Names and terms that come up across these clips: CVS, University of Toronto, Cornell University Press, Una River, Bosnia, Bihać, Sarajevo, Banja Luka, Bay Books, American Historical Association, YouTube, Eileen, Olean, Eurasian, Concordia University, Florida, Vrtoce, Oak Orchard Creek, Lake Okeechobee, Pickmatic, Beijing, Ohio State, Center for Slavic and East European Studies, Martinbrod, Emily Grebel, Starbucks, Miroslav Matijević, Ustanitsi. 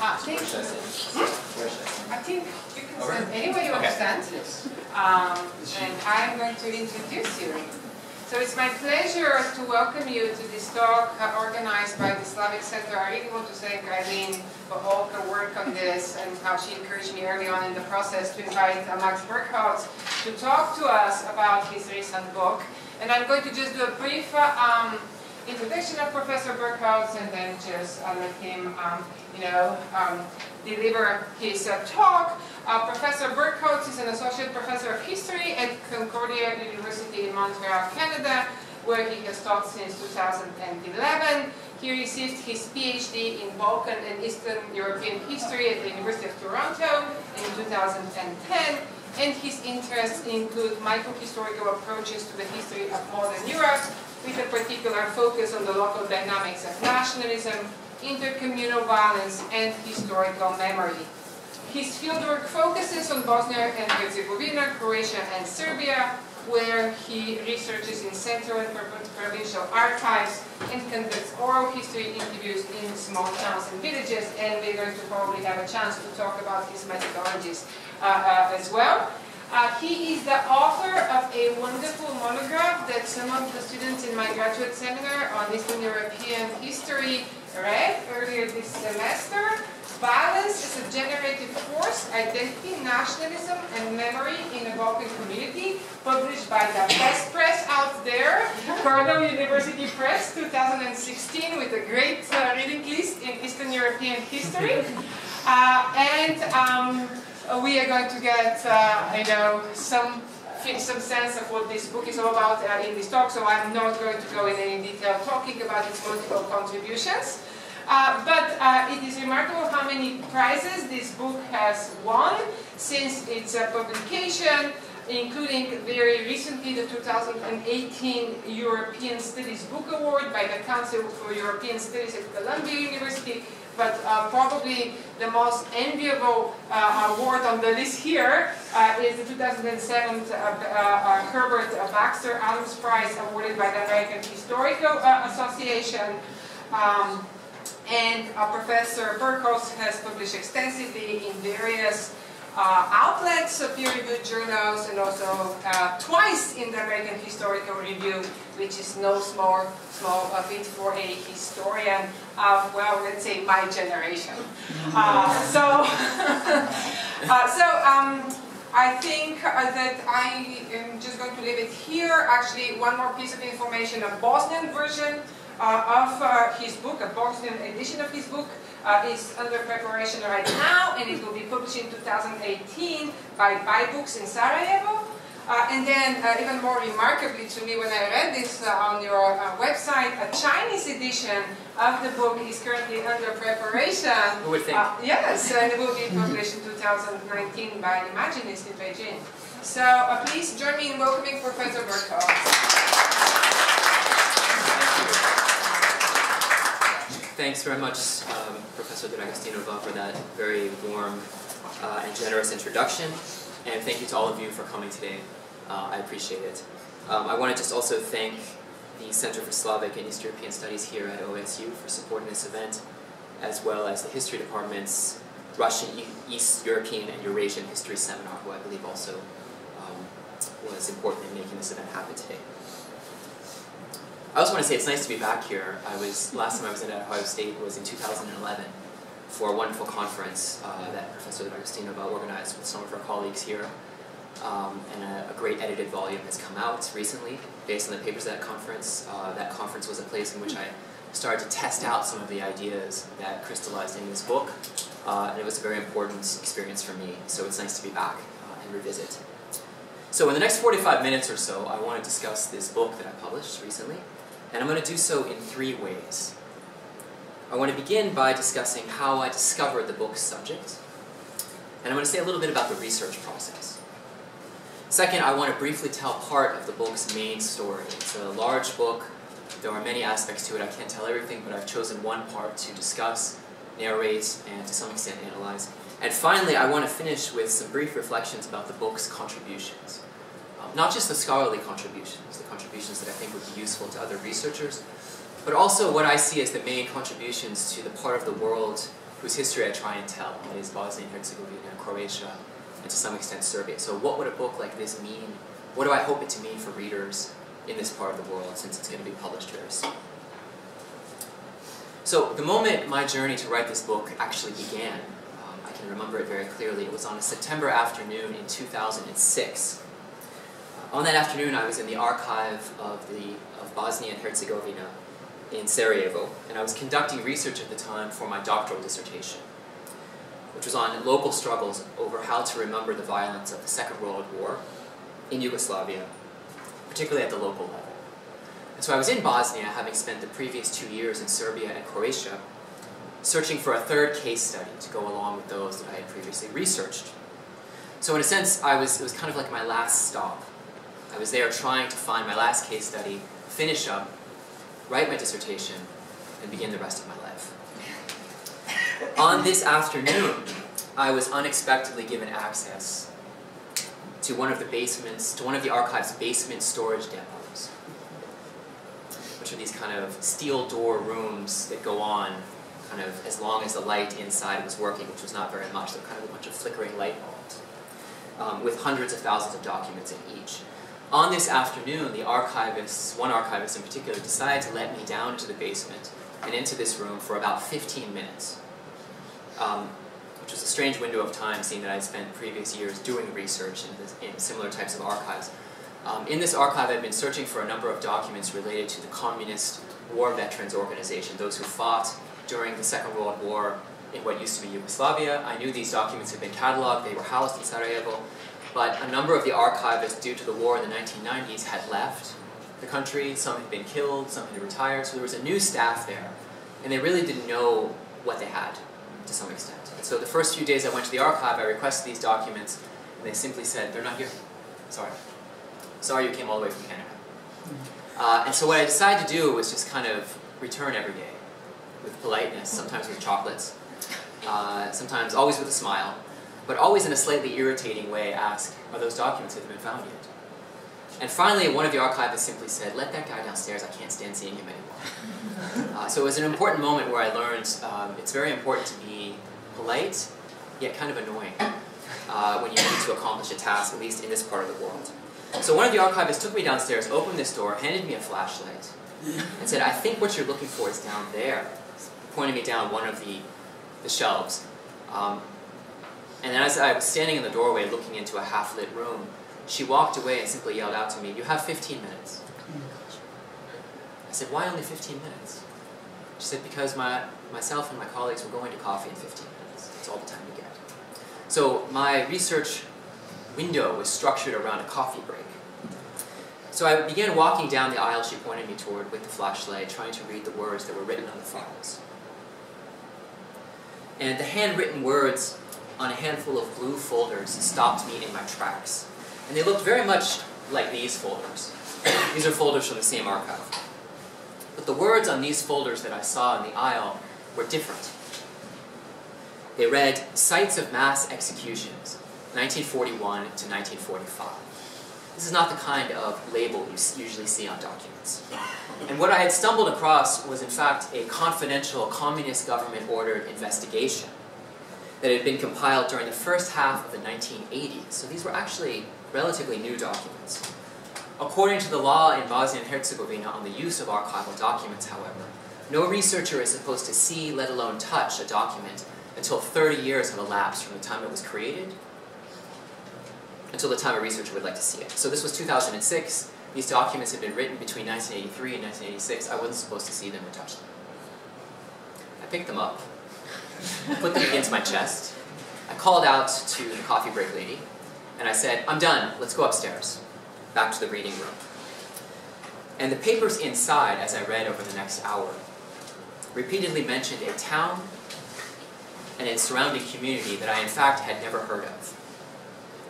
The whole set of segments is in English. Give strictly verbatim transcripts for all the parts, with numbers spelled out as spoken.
Ah, thank you. Hmm? I think you can stand anywhere you want to stand. Um, and I'm going to introduce you. So it's my pleasure to welcome you to this talk uh, organized by the Slavic Center. I really want to thank Eileen for all her work on this and how she encouraged me early on in the process to invite uh, Max Bergholz to talk to us about his recent book. And I'm going to just do a brief uh, um, introduction of Professor Bergholz and then just uh, let him um, you know, um, deliver his uh, talk. Uh, Professor Bergholz is an Associate Professor of History at Concordia University in Montreal, Canada, where he has taught since two thousand eleven. He received his PhD in Balkan and Eastern European History at the University of Toronto in two thousand ten, and his interests include microhistorical approaches to the history of modern Europe, with a particular focus on the local dynamics of nationalism, intercommunal violence, and historical memory. His fieldwork focuses on Bosnia and Herzegovina, Croatia, and Serbia, where he researches in central and provincial archives and conducts oral history interviews in small towns and villages, and we're going to probably have a chance to talk about his methodologies uh, uh, as well. Uh, he is the author of a wonderful monograph that some of the students in my graduate seminar on Eastern European history read earlier this semester. Violence is a Generative Force, Identity, Nationalism, and Memory in a Balkan Community, published by the best press out there, Cornell University Press, two thousand sixteen, with a great uh, reading list in Eastern European history. Uh, and um, we are going to get, uh, you know, some some sense of what this book is all about uh, in this talk. So I'm not going to go in any detail talking about its multiple contributions. Uh, but uh, it is remarkable how many prizes this book has won since its uh, publication, including very recently the two thousand eighteen European Studies Book Award by the Council for European Studies at Columbia University, but uh, probably the most enviable uh, award on the list here uh, is the two thousand seven uh, uh, Herbert Baxter Adams Prize awarded by the American Historical uh, Association. Um, and uh, Professor Bergholz has published extensively in various Uh, outlets, uh, peer-reviewed journals, and also uh, twice in the American Historical Review, which is no small small uh, bit for a historian of, well, let's say my generation. Uh, so, uh, so um, I think uh, that I am just going to leave it here. Actually, one more piece of information: a Bosnian version uh, of uh, his book, a Bosnian edition of his book, Uh, is under preparation right now, and it will be published in two thousand eighteen by Bay Books in Sarajevo. Uh, and then, uh, even more remarkably to me, when I read this uh, on your uh, website, a Chinese edition of the book is currently under preparation. Who would think? Uh, yes, and it will be published in two thousand nineteen by an Imaginist in Beijing. So uh, please join me in welcoming Professor Bergholz. Thanks very much, um, Professor Doctor Agostinova, for that very warm uh, and generous introduction, and thank you to all of you for coming today. Uh, I appreciate it. Um, I want to just also thank the Center for Slavic and East European Studies here at O S U for supporting this event, as well as the History Department's Russian, East European, and Eurasian History Seminar, who I believe also um, was important in making this event happen today. I also want to say it's nice to be back here. I was last time I was in Ohio State was in two thousand eleven for a wonderful conference uh, that Professor Agostinova organized with some of her colleagues here, um, and a, a great edited volume has come out recently based on the papers of that conference. Uh, that conference was a place in which I started to test out some of the ideas that crystallized in this book, uh, and it was a very important experience for me. So it's nice to be back uh, and revisit. So in the next forty-five minutes or so, I want to discuss this book that I published recently. And I'm going to do so in three ways. I want to begin by discussing how I discovered the book's subject. And I'm going to say a little bit about the research process. Second, I want to briefly tell part of the book's main story. It's a large book. There are many aspects to it. I can't tell everything, but I've chosen one part to discuss, narrate, and to some extent analyze. And finally, I want to finish with some brief reflections about the book's contributions. Not just the scholarly contributions, the contributions that I think would be useful to other researchers, but also what I see as the main contributions to the part of the world whose history I try and tell, that is Bosnia and Herzegovina, Croatia, and to some extent Serbia. So what would a book like this mean? What do I hope it to mean for readers in this part of the world, since it's going to be published very soon? So the moment my journey to write this book actually began, um, I can remember it very clearly. It was on a September afternoon in two thousand six. Uh, on that afternoon, I was in the archive of, the, of Bosnia and Herzegovina in Sarajevo, and I was conducting research at the time for my doctoral dissertation, which was on local struggles over how to remember the violence of the Second World War in Yugoslavia, particularly at the local level. And so I was in Bosnia, having spent the previous two years in Serbia and Croatia, searching for a third case study to go along with those that I had previously researched. So in a sense, I was, it was kind of like my last stop. I was there trying to find my last case study, finish up, write my dissertation, and begin the rest of my life. On this afternoon, I was unexpectedly given access to one of the basements, to one of the archive's basement storage depots, which are these kind of steel door rooms that go on kind of as long as the light inside was working, which was not very much. They're kind of a bunch of flickering light bulbs, um, with hundreds of thousands of documents in each. On this afternoon, the archivist, one archivist in particular, decided to let me down into the basement and into this room for about fifteen minutes, um, which was a strange window of time, seeing that I spent previous years doing research in, this, in similar types of archives. Um, in this archive, I've been searching for a number of documents related to the Communist War Veterans Organization, those who fought during the Second World War in what used to be Yugoslavia. I knew these documents had been cataloged, they were housed in Sarajevo, but a number of the archivists, due to the war in the nineteen nineties, had left the country. Some had been killed, some had retired, so there was a new staff there, and they really didn't know what they had, to some extent. And so the first few days I went to the archive, I requested these documents, and they simply said, they're not here. Sorry. Sorry you came all the way from Canada. Uh, and so what I decided to do was just kind of return every day, with politeness, sometimes with chocolates, uh, sometimes always with a smile, but always in a slightly irritating way, ask, are those documents that have been found yet? And finally, one of the archivists simply said, let that guy downstairs, I can't stand seeing him anymore. uh, so it was an important moment where I learned um, it's very important to be polite, yet kind of annoying, uh, when you need to accomplish a task, at least in this part of the world. So one of the archivists took me downstairs, opened this door, handed me a flashlight, and said, I think what you're looking for is down there. He pointed me down one of the, the shelves. Um, And as I was standing in the doorway looking into a half-lit room, she walked away and simply yelled out to me, you have fifteen minutes. I said, why only fifteen minutes? She said, because my, myself and my colleagues were going to coffee in fifteen minutes. That's all the time we get. So my research window was structured around a coffee break. So I began walking down the aisle she pointed me toward with the flashlight, trying to read the words that were written on the files. And the handwritten words on a handful of blue folders stopped me in my tracks. And they looked very much like these folders. These are folders from the same archive. But the words on these folders that I saw in the aisle were different. They read, sites of mass executions, nineteen forty-one to nineteen forty-five. This is not the kind of label you usually see on documents. And what I had stumbled across was, in fact, a confidential communist government-ordered investigation that had been compiled during the first half of the nineteen eighties. So these were actually relatively new documents. According to the law in Bosnia and Herzegovina on the use of archival documents, however, no researcher is supposed to see, let alone touch, a document until thirty years have elapsed from the time it was created until the time a researcher would like to see it. So this was two thousand six. These documents had been written between nineteen eighty-three and nineteen eighty-six. I wasn't supposed to see them or touch them. I picked them up, put them against my chest. I called out to the coffee break lady, and I said, I'm done, let's go upstairs, back to the reading room. And the papers inside, as I read over the next hour, repeatedly mentioned a town and its surrounding community that I, in fact, had never heard of.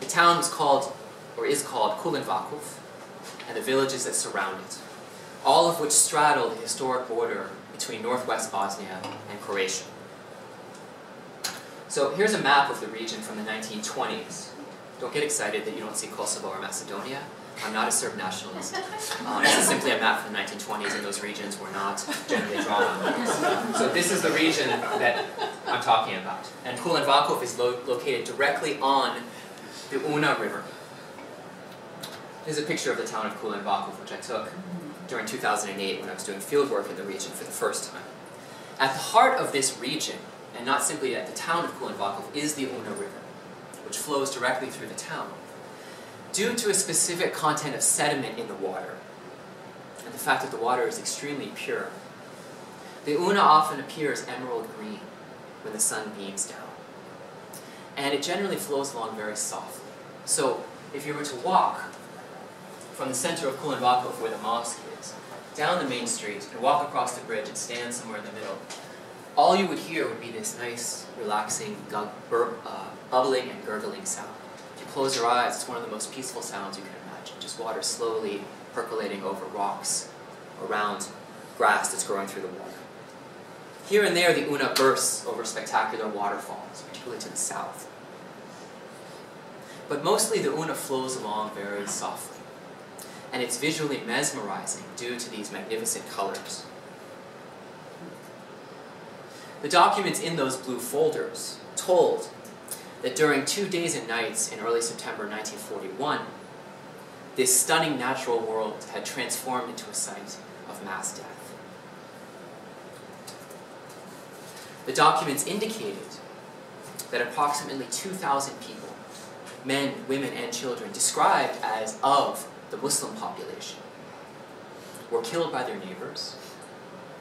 The town was called, or is called, Kulen Vakuf, and the villages that surround it, all of which straddle the historic border between northwest Bosnia and Croatia. So here's a map of the region from the nineteen twenties. Don't get excited that you don't see Kosovo or Macedonia. I'm not a Serb nationalist. Um, this is simply a map from the nineteen twenties, and those regions were not generally drawn on. So this is the region that I'm talking about. And Kulen Vakuf is lo located directly on the Una River. Here's a picture of the town of Kulen Vakuf, which I took during two thousand eight when I was doing field work in the region for the first time. At the heart of this region, and not simply at the town of Kulen Vakuf, is the Una River, which flows directly through the town. Due to a specific content of sediment in the water, and the fact that the water is extremely pure, the Una often appears emerald green when the sun beams down. And it generally flows along very softly. So if you were to walk from the center of Kulen Vakuf, where the mosque is, down the main street and walk across the bridge and stand somewhere in the middle, all you would hear would be this nice, relaxing, gug, bur uh, bubbling and gurgling sound. If you close your eyes, it's one of the most peaceful sounds you can imagine, just water slowly percolating over rocks, around grass that's growing through the water. Here and there, the Una bursts over spectacular waterfalls, particularly to the south. But mostly, the Una flows along very softly. And it's visually mesmerizing due to these magnificent colors. The documents in those blue folders told that during two days and nights in early September nineteen forty-one, this stunning natural world had transformed into a site of mass death. The documents indicated that approximately two thousand people, men, women, and children, described as of the Muslim population, were killed by their neighbors,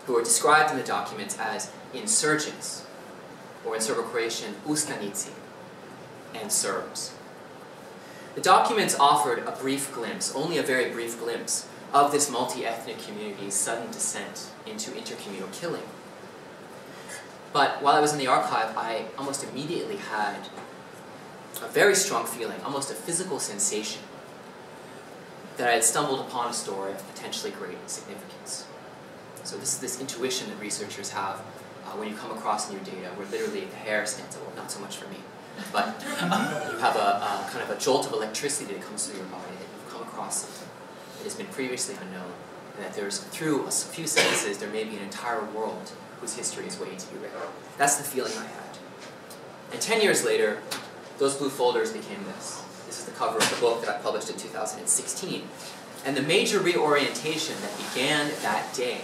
who were described in the documents as insurgents, or in Serbo-Croatian, Ustanitsi, and Serbs. The documents offered a brief glimpse, only a very brief glimpse, of this multi-ethnic community's sudden descent into intercommunal killing. But while I was in the archive, I almost immediately had a very strong feeling, almost a physical sensation, that I had stumbled upon a story of potentially great significance. So this is this intuition that researchers have uh, when you come across new data, where literally the hair stands up. Well, not so much for me, but uh, you have a uh, kind of a jolt of electricity that comes through your body, that you've come across something that has been previously unknown, and that there's, through a few sentences, there may be an entire world whose history is waiting to be written. That's the feeling I had. And ten years later, those blue folders became this. This is the cover of the book that I published in two thousand sixteen. And the major reorientation that began that day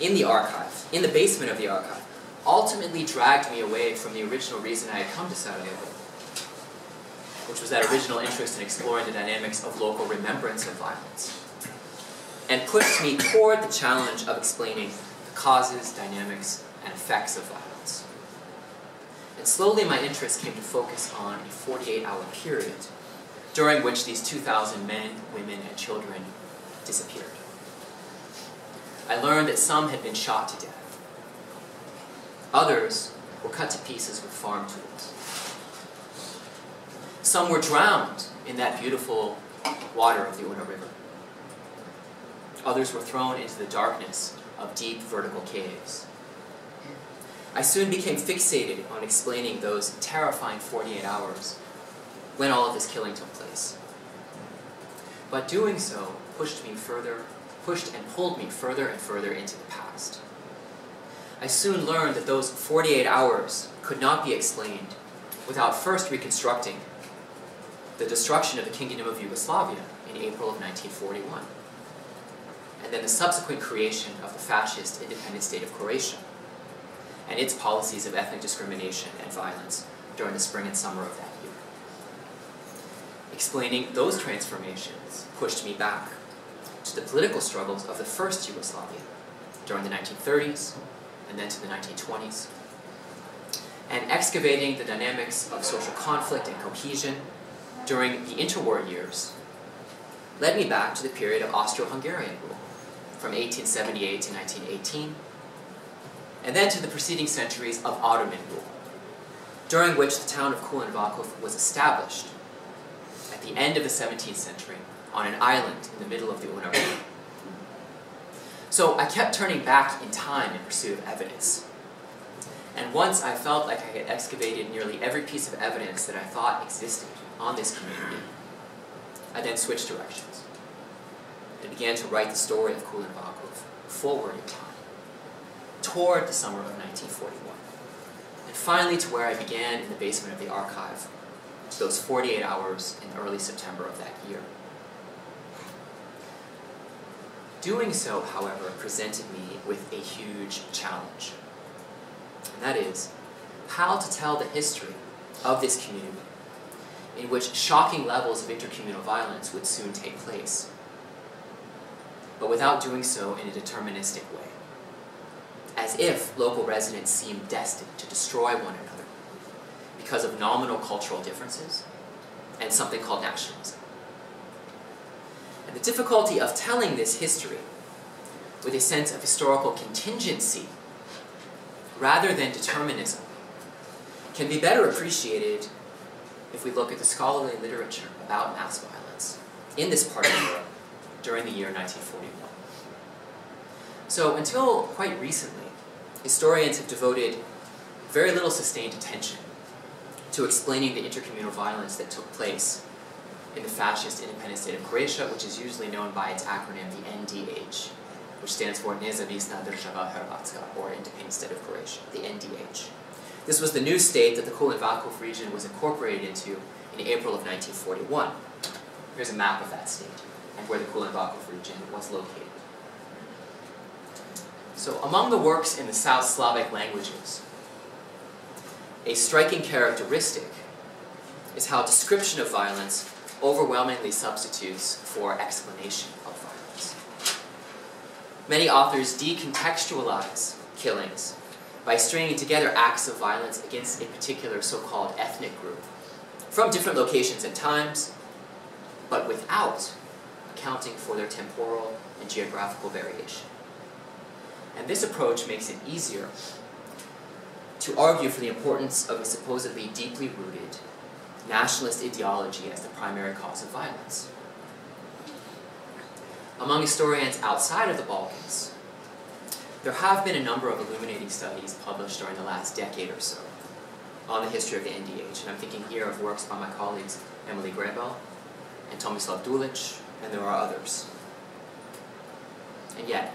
in the archive, in the basement of the archive, ultimately dragged me away from the original reason I had come to Sarajevo, which was that original interest in exploring the dynamics of local remembrance of violence, and pushed me toward the challenge of explaining the causes, dynamics, and effects of violence. And slowly my interest came to focus on a forty-eight hour period during which these two thousand men, women, and children disappeared. I learned that some had been shot to death. Others were cut to pieces with farm tools. Some were drowned in that beautiful water of the Una River. Others were thrown into the darkness of deep vertical caves. I soon became fixated on explaining those terrifying forty-eight hours when all of this killing took place. But doing so pushed me further, pushed and pulled me further and further into the past. I soon learned that those forty-eight hours could not be explained without first reconstructing the destruction of the Kingdom of Yugoslavia in April of nineteen forty-one. And then the subsequent creation of the fascist independent state of Croatia and its policies of ethnic discrimination and violence during the spring and summer of that year. Explaining those transformations pushed me back to the political struggles of the first Yugoslavia during the nineteen thirties and then to the nineteen twenties, and excavating the dynamics of social conflict and cohesion during the interwar years led me back to the period of Austro-Hungarian rule, from eighteen seventy-eight to nineteen eighteen, and then to the preceding centuries of Ottoman rule, during which the town of Kulen Vakuf was established at the end of the seventeenth century on an island in the middle of the Una River. So I kept turning back in time in pursuit of evidence. And once I felt like I had excavated nearly every piece of evidence that I thought existed on this community, I then switched directions and began to write the story of Kulen Vakuf forward in time, toward the summer of nineteen forty-one. And finally to where I began in the basement of the archive, to those forty-eight hours in early September of that year. Doing so, however, presented me with a huge challenge. And that is, how to tell the history of this community, in which shocking levels of intercommunal violence would soon take place, but without doing so in a deterministic way, as if local residents seemed destined to destroy one another because of nominal cultural differences and something called nationalism. And the difficulty of telling this history with a sense of historical contingency rather than determinism can be better appreciated if we look at the scholarly literature about mass violence in this part of Europe during the year nineteen forty-one. So until quite recently, historians have devoted very little sustained attention to explaining the intercommunal violence that took place in the fascist independent state of Croatia, which is usually known by its acronym, the N D H, which stands for Nezavisna Država Hrvatska, or Independent State of Croatia, the N D H. This was the new state that the Kulen Vakuf region was incorporated into in April of nineteen forty-one. Here's a map of that state and where the Kulen Vakuf region was located. So among the works in the South Slavic languages, a striking characteristic is how description of violence overwhelmingly substitutes for explanation of violence. Many authors decontextualize killings by stringing together acts of violence against a particular so-called ethnic group from different locations and times, but without accounting for their temporal and geographical variation. And this approach makes it easier to argue for the importance of a supposedly deeply rooted nationalist ideology as the primary cause of violence. Among historians outside of the Balkans, there have been a number of illuminating studies published during the last decade or so on the history of the N D H, and I'm thinking here of works by my colleagues Emily Grebel and Tomislav Dulic, and there are others. And yet,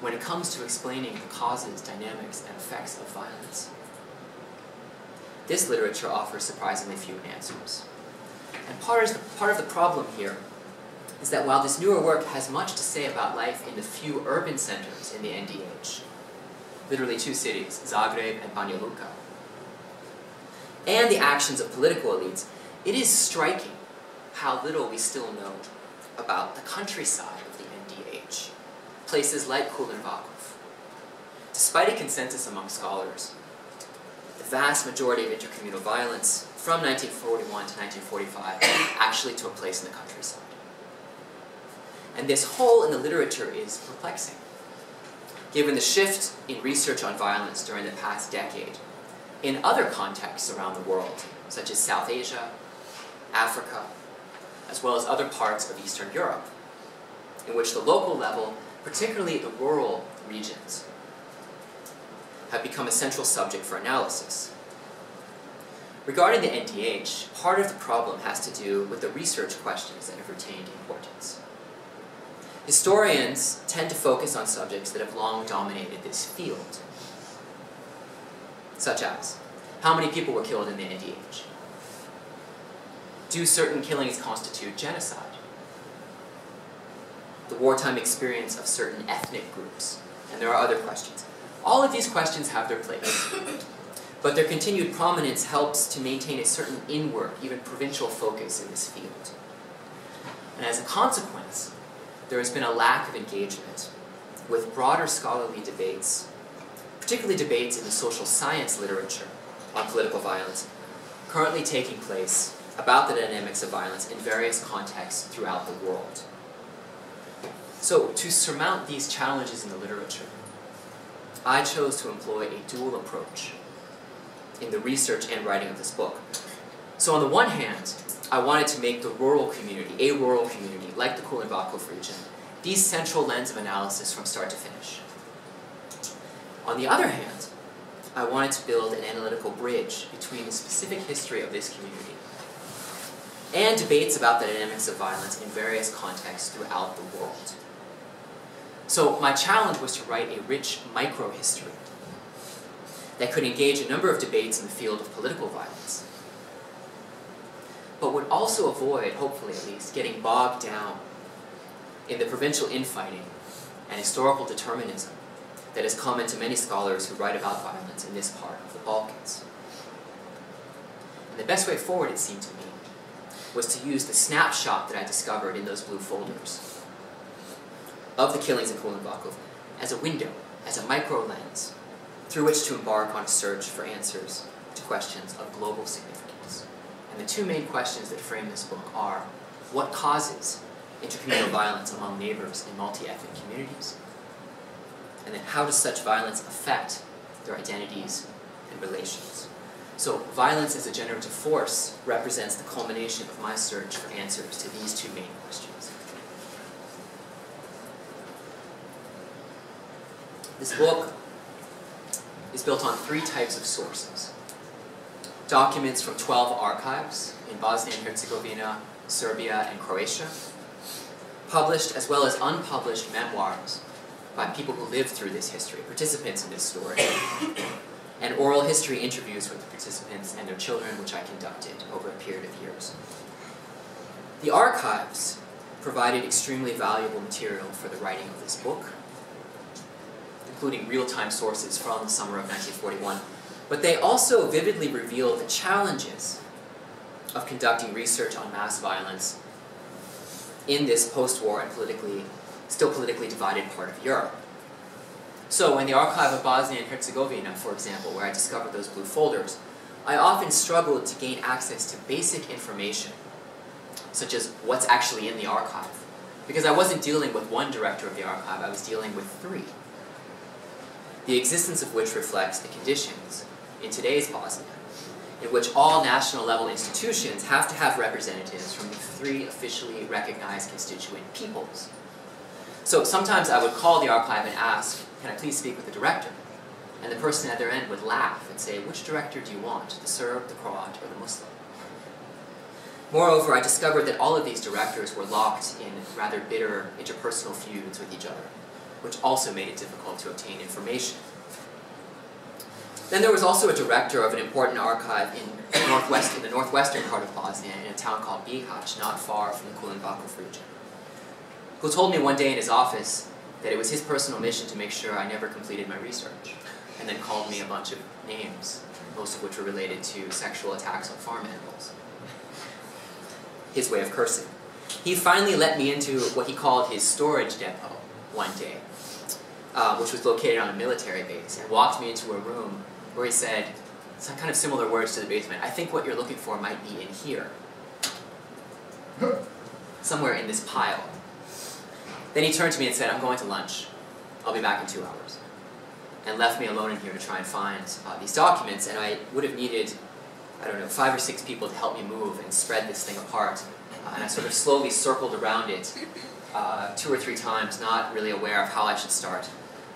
when it comes to explaining the causes, dynamics, and effects of violence, this literature offers surprisingly few answers. And part of the, part of the problem here is that while this newer work has much to say about life in the few urban centers in the N D H, literally two cities, Zagreb and Banja Luka, and the actions of political elites, it is striking how little we still know about the countryside of the N D H, places like Kulen Vakuf. Despite a consensus among scholars, the vast majority of intercommunal violence from nineteen forty-one to nineteen forty-five actually took place in the countryside. And this hole in the literature is perplexing, given the shift in research on violence during the past decade in other contexts around the world, such as South Asia, Africa, as well as other parts of Eastern Europe, in which the local level, particularly the rural regions, have become a central subject for analysis. Regarding the N D H, part of the problem has to do with the research questions that have retained importance. Historians tend to focus on subjects that have long dominated this field, such as, how many people were killed in the N D H? Do certain killings constitute genocide? The wartime experience of certain ethnic groups, and there are other questions. All of these questions have their place, but their continued prominence helps to maintain a certain inward, even provincial focus in this field. And as a consequence, there has been a lack of engagement with broader scholarly debates, particularly debates in the social science literature on political violence, currently taking place about the dynamics of violence in various contexts throughout the world. So to surmount these challenges in the literature, I chose to employ a dual approach in the research and writing of this book. So on the one hand, I wanted to make the rural community, a rural community, like the Kulen Vakuf region, the central lens of analysis from start to finish. On the other hand, I wanted to build an analytical bridge between the specific history of this community and debates about the dynamics of violence in various contexts throughout the world. So my challenge was to write a rich microhistory that could engage a number of debates in the field of political violence, but would also avoid, hopefully at least, getting bogged down in the provincial infighting and historical determinism that is common to many scholars who write about violence in this part of the Balkans. And the best way forward, it seemed to me, was to use the snapshot that I discovered in those blue folders of the killings in Kulen Vakuf as a window, as a micro-lens, through which to embark on a search for answers to questions of global significance. And the two main questions that frame this book are, what causes intercommunal violence among neighbors in multi-ethnic communities? And then how does such violence affect their identities and relations? So violence as a generative force represents the culmination of my search for answers to these two main questions. This book is built on three types of sources. Documents from twelve archives in Bosnia and Herzegovina, Serbia, and Croatia, published as well as unpublished memoirs by people who lived through this history, participants in this story, and oral history interviews with the participants and their children, which I conducted over a period of years. The archives provided extremely valuable material for the writing of this book, including real-time sources from the summer of nineteen forty-one, but they also vividly reveal the challenges of conducting research on mass violence in this post-war and politically still politically divided part of Europe. So in the archive of Bosnia and Herzegovina, for example, where I discovered those blue folders, I often struggled to gain access to basic information, such as what's actually in the archive, because I wasn't dealing with one director of the archive, I was dealing with three, the existence of which reflects the conditions in today's Bosnia, in which all national level institutions have to have representatives from the three officially recognized constituent peoples. So sometimes I would call the archive and ask, can I please speak with the director? And the person at their end would laugh and say, which director do you want, the Serb, the Croat, or the Muslim? Moreover, I discovered that all of these directors were locked in rather bitter interpersonal feuds with each other, which also made it difficult to obtain information. Then there was also a director of an important archive in, northwest, in the northwestern part of Bosnia, in a town called Bihać, not far from the Kulen Vakuf region, who told me one day in his office that it was his personal mission to make sure I never completed my research, and then called me a bunch of names, most of which were related to sexual attacks on farm animals. His way of cursing. He finally let me into what he called his storage depot one day, uh, which was located on a military base, and walked me into a room where he said, some kind of similar words to the basement, I think what you're looking for might be in here, somewhere in this pile. Then he turned to me and said, I'm going to lunch. I'll be back in two hours. And left me alone in here to try and find uh, these documents, and I would have needed, I don't know, five or six people to help me move and spread this thing apart. Uh, and I sort of slowly circled around it uh, two or three times, not really aware of how I should start.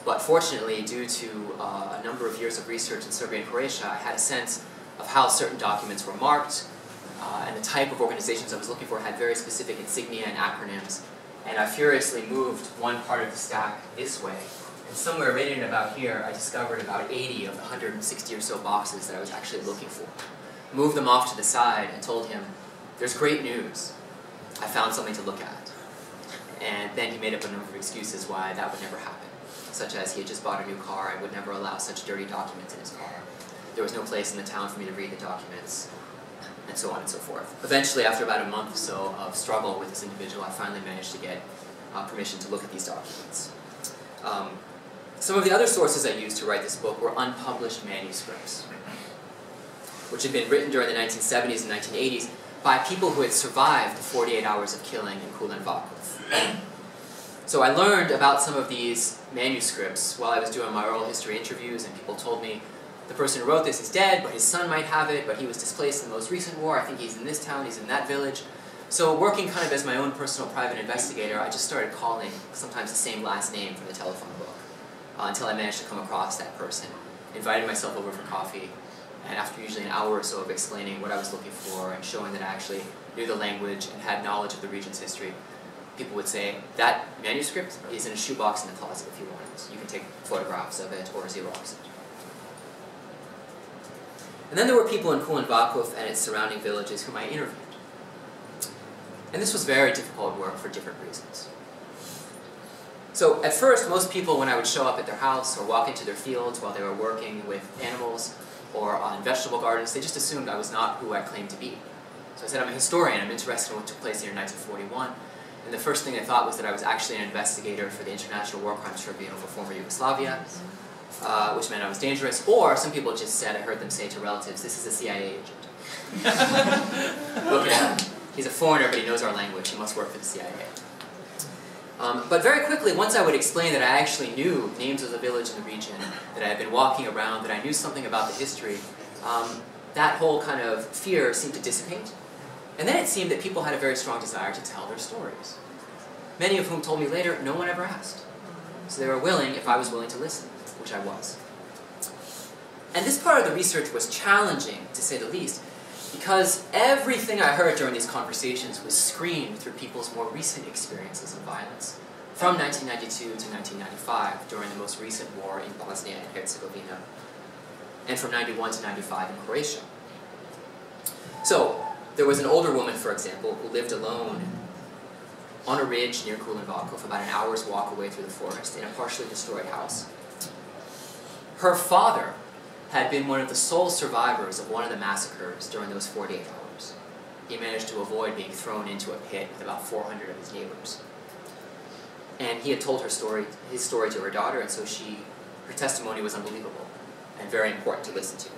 But fortunately, due to uh, a number of years of research in Serbia and Croatia, I had a sense of how certain documents were marked, uh, and the type of organizations I was looking for had very specific insignia and acronyms. And I furiously moved one part of the stack this way, and somewhere right in about here, I discovered about eighty of the one hundred sixty or so boxes that I was actually looking for. Moved them off to the side and told him, there's great news. I found something to look at. And then he made up a number of excuses why that would never happen, such as he had just bought a new car and would never allow such dirty documents in his car. There was no place in the town for me to read the documents, and so on and so forth. Eventually, after about a month or so of struggle with this individual, I finally managed to get uh, permission to look at these documents. Um, some of the other sources I used to write this book were unpublished manuscripts, which had been written during the nineteen seventies and nineteen eighties by people who had survived the forty-eight hours of killing in Kulen Vakuf. So I learned about some of these manuscripts while I was doing my oral history interviews, and people told me, the person who wrote this is dead, but his son might have it, but he was displaced in the most recent war. I think he's in this town, he's in that village. So working kind of as my own personal private investigator, I just started calling sometimes the same last name from the telephone book uh, until I managed to come across that person, invited myself over for coffee, and after usually an hour or so of explaining what I was looking for and showing that I actually knew the language and had knowledge of the region's history, people would say, that manuscript is in a shoebox in the closet if you want it. You can take photographs of it or Xerox. And then there were people in Kulen Vakuf and its surrounding villages whom I interviewed. And this was very difficult work for different reasons. So at first, most people, when I would show up at their house or walk into their fields while they were working with animals or on vegetable gardens, they just assumed I was not who I claimed to be. So I said, I'm a historian, I'm interested in what took place in the year nineteen forty-one. And the first thing they thought was that I was actually an investigator for the International War Crimes Tribunal for former Yugoslavia, uh, which meant I was dangerous. Or some people just said, I heard them say to relatives, this is a C I A agent. Look at him. He's a foreigner, but he knows our language. He must work for the C I A. Um, but very quickly, once I would explain that I actually knew names of the village in the region, that I had been walking around, that I knew something about the history, um, that whole kind of fear seemed to dissipate. And then it seemed that people had a very strong desire to tell their stories, many of whom told me later, no one ever asked. So they were willing, if I was willing to listen, which I was. And this part of the research was challenging, to say the least, because everything I heard during these conversations was screened through people's more recent experiences of violence, from nineteen ninety-two to nineteen ninety-five, during the most recent war in Bosnia and Herzegovina, and from ninety-one to ninety-five in Croatia. So there was an older woman, for example, who lived alone on a ridge near Kulen Vakuf, about an hour's walk away through the forest, in a partially destroyed house. Her father had been one of the sole survivors of one of the massacres during those forty-eight hours. He managed to avoid being thrown into a pit with about four hundred of his neighbors. And he had told her story, his story to her daughter, and so she, her testimony was unbelievable and very important to listen to.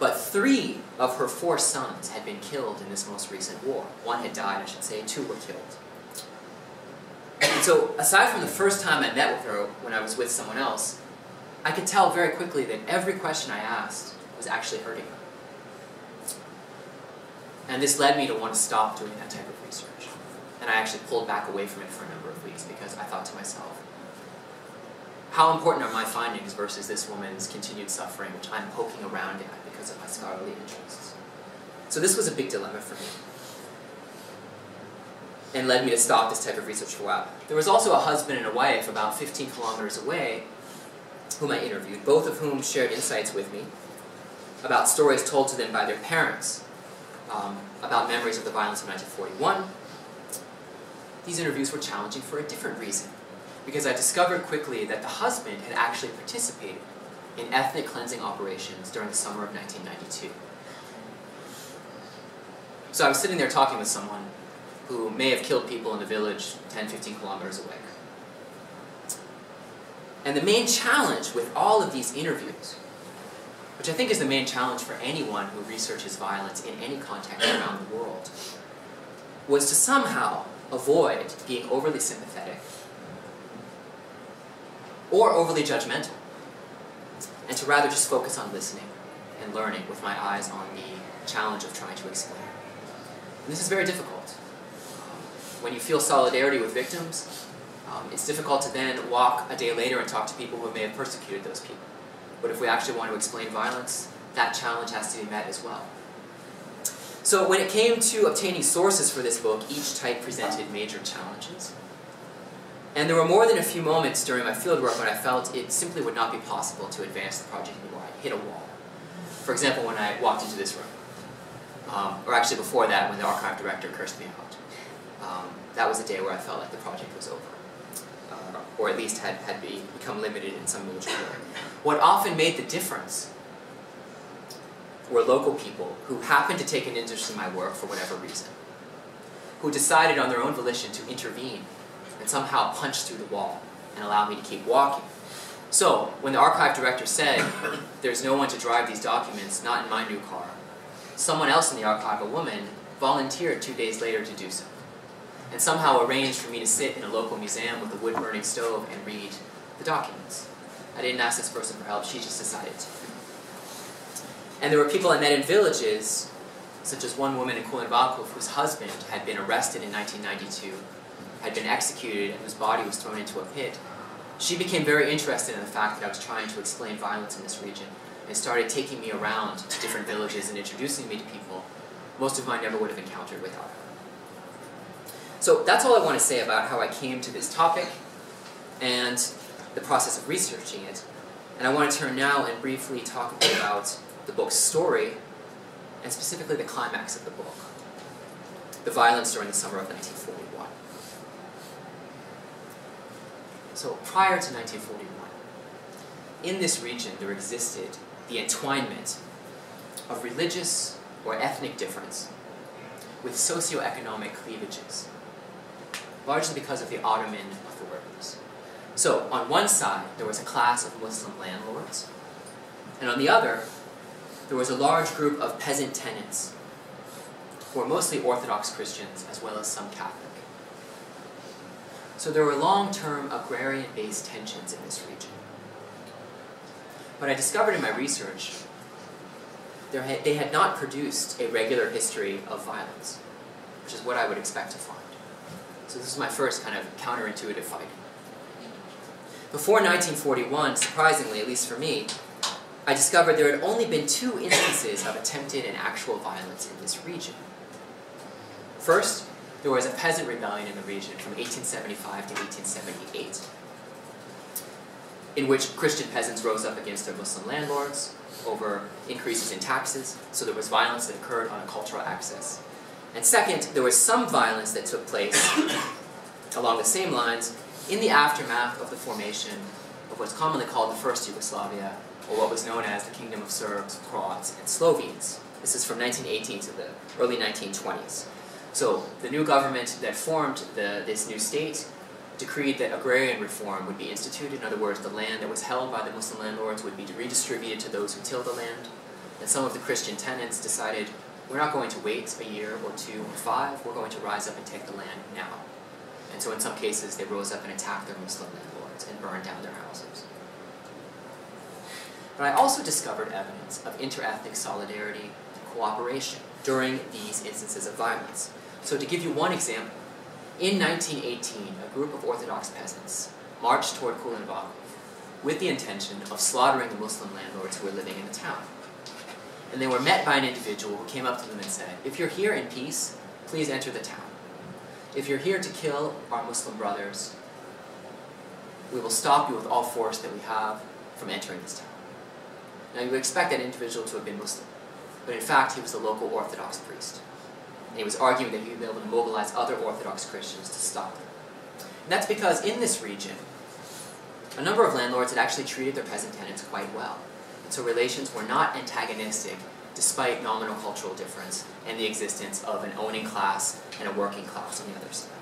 But three of her four sons had been killed in this most recent war. One had died, I should say, two were killed. And so, aside from the first time I met with her when I was with someone else, I could tell very quickly that every question I asked was actually hurting her. And this led me to want to stop doing that type of research. And I actually pulled back away from it for a number of weeks because I thought to myself, how important are my findings versus this woman's continued suffering, which I'm poking around at because of my scholarly interests? So this was a big dilemma for me, and led me to stop this type of research for a while. There was also a husband and a wife about fifteen kilometers away whom I interviewed, both of whom shared insights with me about stories told to them by their parents, um, about memories of the violence of nineteen forty-one. These interviews were challenging for a different reason, because I discovered quickly that the husband had actually participated in ethnic cleansing operations during the summer of nineteen ninety-two. So I was sitting there talking with someone who may have killed people in the village ten, fifteen kilometers away. And the main challenge with all of these interviews, which I think is the main challenge for anyone who researches violence in any context around the world, was to somehow avoid being overly sympathetic or overly judgmental, and to rather just focus on listening and learning with my eyes on the challenge of trying to explain. And this is very difficult. When you feel solidarity with victims, Um, it's difficult to then walk a day later and talk to people who may have persecuted those people. But if we actually want to explain violence, that challenge has to be met as well. So when it came to obtaining sources for this book, each type presented major challenges. And there were more than a few moments during my fieldwork when I felt it simply would not be possible to advance the project anymore. I hit a wall. For example, when I walked into this room. Um, or actually before that, when the archive director cursed me out. Um, that was a day where I felt like the project was over, or at least had, had be, become limited in some major way. What often made the difference were local people who happened to take an interest in my work for whatever reason, who decided on their own volition to intervene and somehow punch through the wall and allow me to keep walking. So when the archive director said, there's no one to drive these documents, not in my new car, someone else in the archive, a woman, volunteered two days later to do so, and somehow arranged for me to sit in a local museum with a wood-burning stove and read the documents. I didn't ask this person for help, she just decided to. And there were people I met in villages, such as one woman in Kulen Vakuf whose husband had been arrested in nineteen ninety-two, had been executed, and whose body was thrown into a pit. She became very interested in the fact that I was trying to explain violence in this region, and started taking me around to different villages and introducing me to people, most of whom I never would have encountered without her. So that's all I want to say about how I came to this topic and the process of researching it. And I want to turn now and briefly talk about the book's story, and specifically the climax of the book, the violence during the summer of nineteen forty-one. So prior to nineteen forty-one, in this region there existed the entwinement of religious or ethnic difference with socioeconomic cleavages, largely because of the Ottoman authorities. So on one side, there was a class of Muslim landlords, and on the other, there was a large group of peasant tenants who were mostly Orthodox Christians as well as some Catholic. So there were long-term agrarian-based tensions in this region. What I discovered in my research, there had, they had not produced a regular history of violence, which is what I would expect to find. So this is my first kind of counterintuitive finding. Before nineteen forty-one, surprisingly, at least for me, I discovered there had only been two instances of attempted and actual violence in this region. First, there was a peasant rebellion in the region from eighteen seventy-five to eighteen seventy-eight, in which Christian peasants rose up against their Muslim landlords over increases in taxes, so there was violence that occurred on a cultural axis. And second, there was some violence that took place along the same lines in the aftermath of the formation of what's commonly called the First Yugoslavia, or what was known as the Kingdom of Serbs, Croats, and Slovenes. This is from nineteen eighteen to the early nineteen twenties. So the new government that formed the, this new state decreed that agrarian reform would be instituted. In other words, the land that was held by the Muslim landlords would be redistributed to those who tilled the land. And some of the Christian tenants decided, we're not going to wait a year or two or five, we're going to rise up and take the land now. And so in some cases, they rose up and attacked their Muslim landlords and burned down their houses. But I also discovered evidence of interethnic solidarity and cooperation during these instances of violence. So to give you one example, in nineteen eighteen, a group of Orthodox peasants marched toward Kulen Vakuf with the intention of slaughtering the Muslim landlords who were living in the town. And they were met by an individual who came up to them and said, if you're here in peace, please enter the town. If you're here to kill our Muslim brothers, we will stop you with all force that we have from entering this town. Now, you would expect that individual to have been Muslim, but in fact, he was the local Orthodox priest. And he was arguing that he would be able to mobilize other Orthodox Christians to stop them. And that's because in this region, a number of landlords had actually treated their peasant tenants quite well. And so relations were not antagonistic despite nominal cultural difference and the existence of an owning class and a working class on the other side.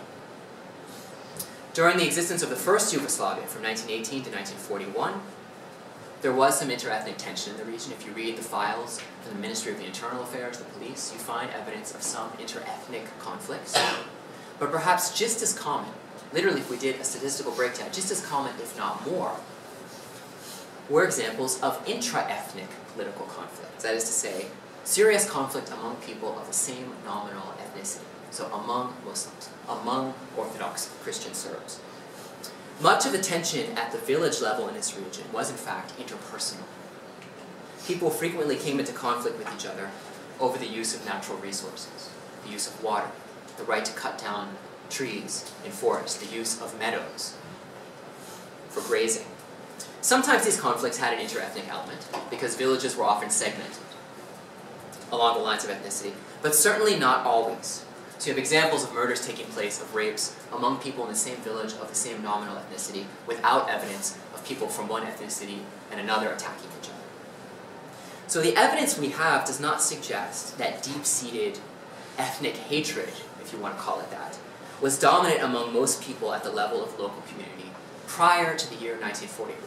During the existence of the First Yugoslavia from nineteen eighteen to nineteen forty-one, there was some interethnic tension in the region. If you read the files from the Ministry of the Internal Affairs, the police, you find evidence of some interethnic conflicts. But perhaps just as common, literally if we did a statistical breakdown, just as common, if not more, were examples of intraethnic political conflicts. That is to say, serious conflict among people of the same nominal ethnicity. So among Muslims, among Orthodox Christian Serbs. Much of the tension at the village level in this region was, in fact, interpersonal. People frequently came into conflict with each other over the use of natural resources, the use of water, the right to cut down trees and forests, the use of meadows for grazing. Sometimes these conflicts had an interethnic element, because villages were often segmented along the lines of ethnicity, but certainly not always. So you have examples of murders taking place, of rapes, among people in the same village of the same nominal ethnicity, without evidence of people from one ethnicity and another attacking each other. So the evidence we have does not suggest that deep-seated ethnic hatred, if you want to call it that, was dominant among most people at the level of local community prior to the year nineteen forty-one.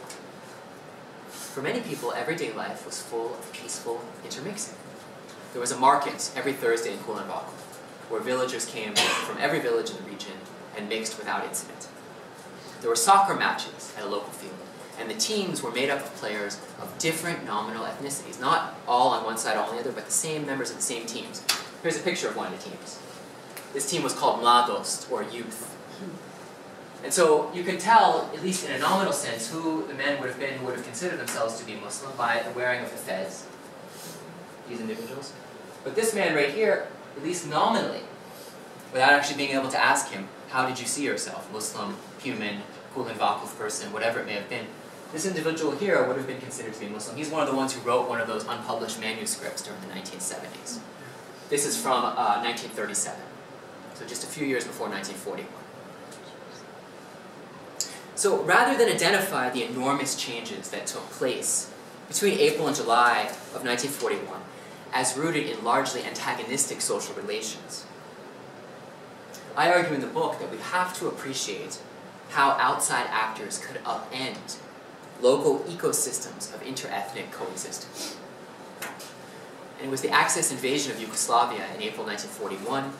For many people, everyday life was full of peaceful intermixing. There was a market every Thursday in Kulen Vakuf, where villagers came from every village in the region and mixed without incident. There were soccer matches at a local field, and the teams were made up of players of different nominal ethnicities, not all on one side, all on the other, but the same members of the same teams. Here's a picture of one of the teams. This team was called Mladost, or youth. And so you can tell, at least in a nominal sense, who the men would have been who would have considered themselves to be Muslim by the wearing of the fez, these individuals. But this man right here, at least nominally, without actually being able to ask him, how did you see yourself, Muslim, human, Kulen Vakuf person, whatever it may have been. This individual here would have been considered to be Muslim. He's one of the ones who wrote one of those unpublished manuscripts during the nineteen seventies. This is from uh, nineteen thirty-seven, so just a few years before nineteen forty-one. So rather than identify the enormous changes that took place between April and July of nineteen forty-one as rooted in largely antagonistic social relations, I argue in the book that we have to appreciate how outside actors could upend local ecosystems of interethnic coexistence. And it was the Axis invasion of Yugoslavia in April nineteen forty-one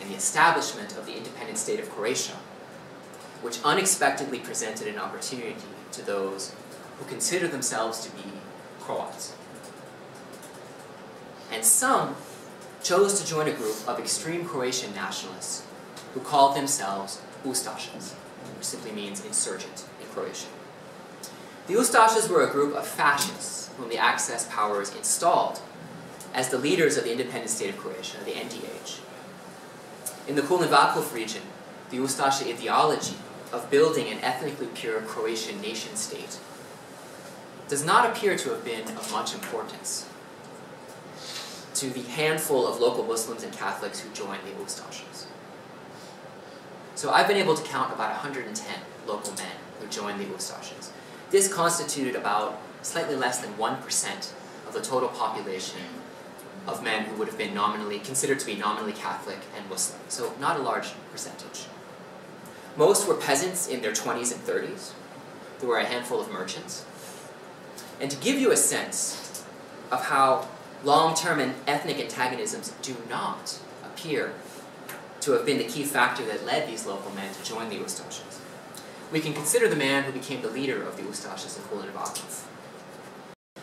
and the establishment of the independent state of Croatia which unexpectedly presented an opportunity to those who consider themselves to be Croats. And some chose to join a group of extreme Croatian nationalists who called themselves Ustashes, which simply means insurgent in Croatian. The Ustashes were a group of fascists whom the Axis powers installed as the leaders of the independent state of Croatia, the N D H. In the Kulen Vakuf region, the Ustashe ideology of building an ethnically pure Croatian nation-state does not appear to have been of much importance to the handful of local Muslims and Catholics who joined the Ustashes. So I've been able to count about one hundred ten local men who joined the Ustashes. This constituted about slightly less than one percent of the total population of men who would have been nominally, considered to be nominally Catholic and Muslim, so not a large percentage. Most were peasants in their twenties and thirties. There were a handful of merchants. And to give you a sense of how long-term and ethnic antagonisms do not appear to have been the key factor that led these local men to join the Ustashes, we can consider the man who became the leader of the Ustashes in Kulen Vakuf.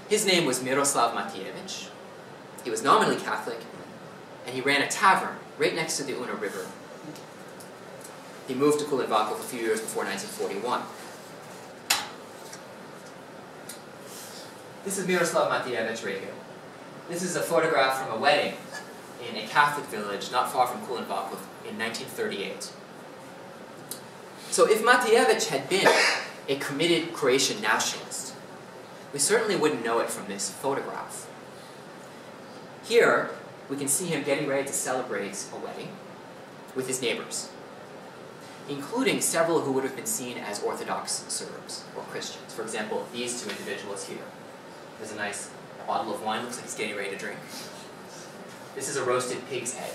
His name was Miroslav Matijević. He was nominally Catholic, and he ran a tavern right next to the Una River. He moved to Kulen Vakuf a few years before nineteen forty-one. This is Miroslav Matijević right here. This is a photograph from a wedding in a Catholic village not far from Kulen Vakuf in nineteen thirty-eight. So if Matijević had been a committed Croatian nationalist, we certainly wouldn't know it from this photograph. Here, we can see him getting ready to celebrate a wedding with his neighbors, including several who would have been seen as Orthodox Serbs or Christians. For example, these two individuals here. There's a nice bottle of wine, looks like he's getting ready to drink. This is a roasted pig's head,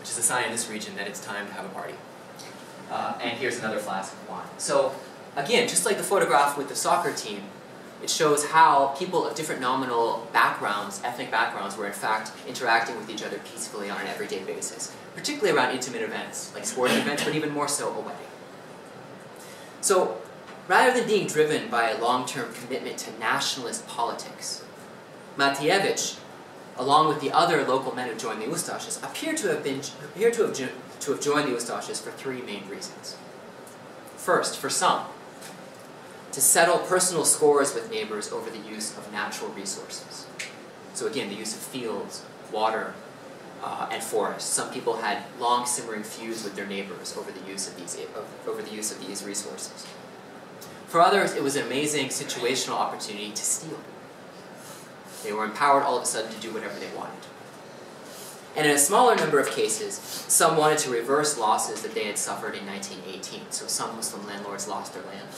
which is a sign in this region that it's time to have a party. Uh, and here's another flask of wine. So, again, just like the photograph with the soccer team, it shows how people of different nominal backgrounds, ethnic backgrounds, were in fact interacting with each other peacefully on an everyday basis, particularly around intimate events, like sporting events, but even more so a wedding. So, rather than being driven by a long-term commitment to nationalist politics, Matijević, along with the other local men who joined the Ustashes, appear to have been appear to have to have joined the Ustashes for three main reasons. First, for some, to settle personal scores with neighbors over the use of natural resources. So again, the use of fields, water, uh, and forests. Some people had long simmering feuds with their neighbors over the use of these over the use of these resources. For others, it was an amazing situational opportunity to steal. They were empowered all of a sudden to do whatever they wanted. And in a smaller number of cases, some wanted to reverse losses that they had suffered in nineteen eighteen. So some Muslim landlords lost their land.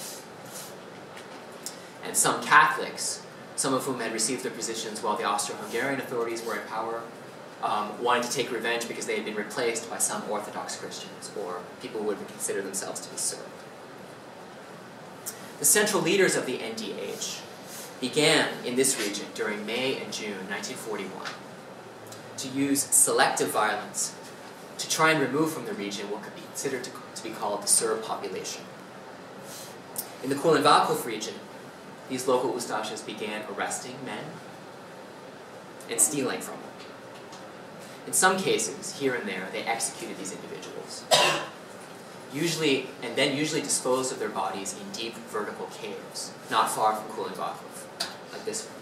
And some Catholics, some of whom had received their positions while the Austro-Hungarian authorities were in power, um, wanted to take revenge because they had been replaced by some Orthodox Christians, or people who would consider themselves to be Serb. The central leaders of the N D H began in this region during May and June nineteen forty-one to use selective violence to try and remove from the region what could be considered to, to be called the Serb population. In the Kulen Vakuf region, these local Ustashes began arresting men and stealing from them. In some cases, here and there, they executed these individuals, usually, and then usually disposed of their bodies in deep vertical caves, not far from Kulen Vakuf, like this one.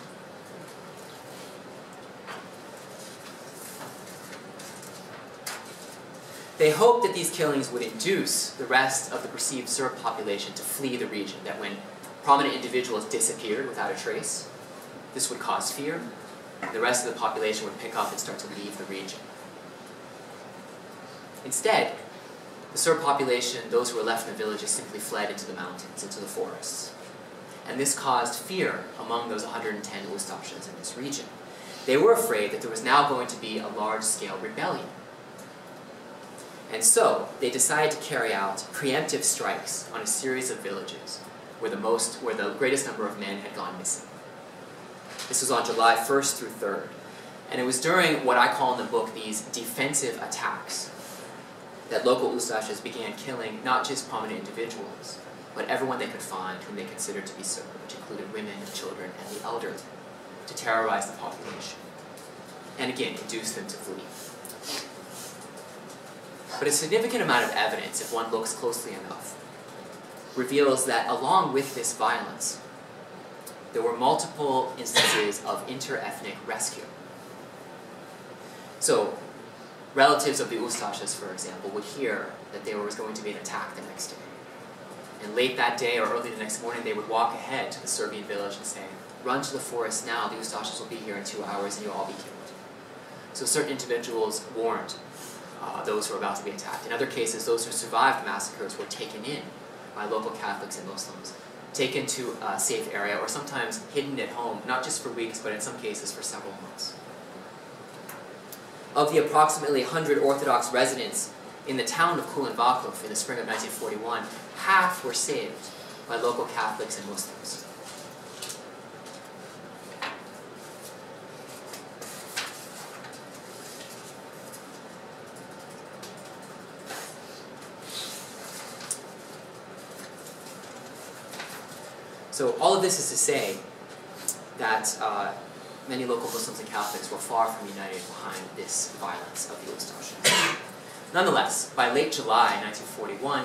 They hoped that these killings would induce the rest of the perceived Serb population to flee the region, that when prominent individuals disappeared without a trace, this would cause fear, and the rest of the population would pick up and start to leave the region. Instead, the Serb population, those who were left in the villages, simply fled into the mountains, into the forests. And this caused fear among those one hundred ten Ustashes in this region. They were afraid that there was now going to be a large-scale rebellion. And so, they decided to carry out preemptive strikes on a series of villages where the, most, where the greatest number of men had gone missing. This was on July first through third. And it was during what I call in the book these defensive attacks that local Ustashes began killing not just prominent individuals, but everyone they could find whom they considered to be Serb, which included women, children, and the elderly, to terrorize the population, and again, induce them to flee. But a significant amount of evidence, if one looks closely enough, reveals that along with this violence, there were multiple instances of inter-ethnic rescue. So, relatives of the Ustashes, for example, would hear that there was going to be an attack the next day. And late that day or early the next morning, they would walk ahead to the Serbian village and say, "Run to the forest now, the Ustashes will be here in two hours and you'll all be killed." So certain individuals warned uh, those who were about to be attacked. In other cases, those who survived massacres were taken in by local Catholics and Muslims, taken to a safe area, or sometimes hidden at home, not just for weeks, but in some cases for several months. Of the approximately one hundred Orthodox residents in the town of Kulen Vakuf in the spring of nineteen forty-one, half were saved by local Catholics and Muslims. So all of this is to say that uh, many local Muslims and Catholics were far from united behind this violence of the Ustashes. Nonetheless, by late July nineteen forty-one,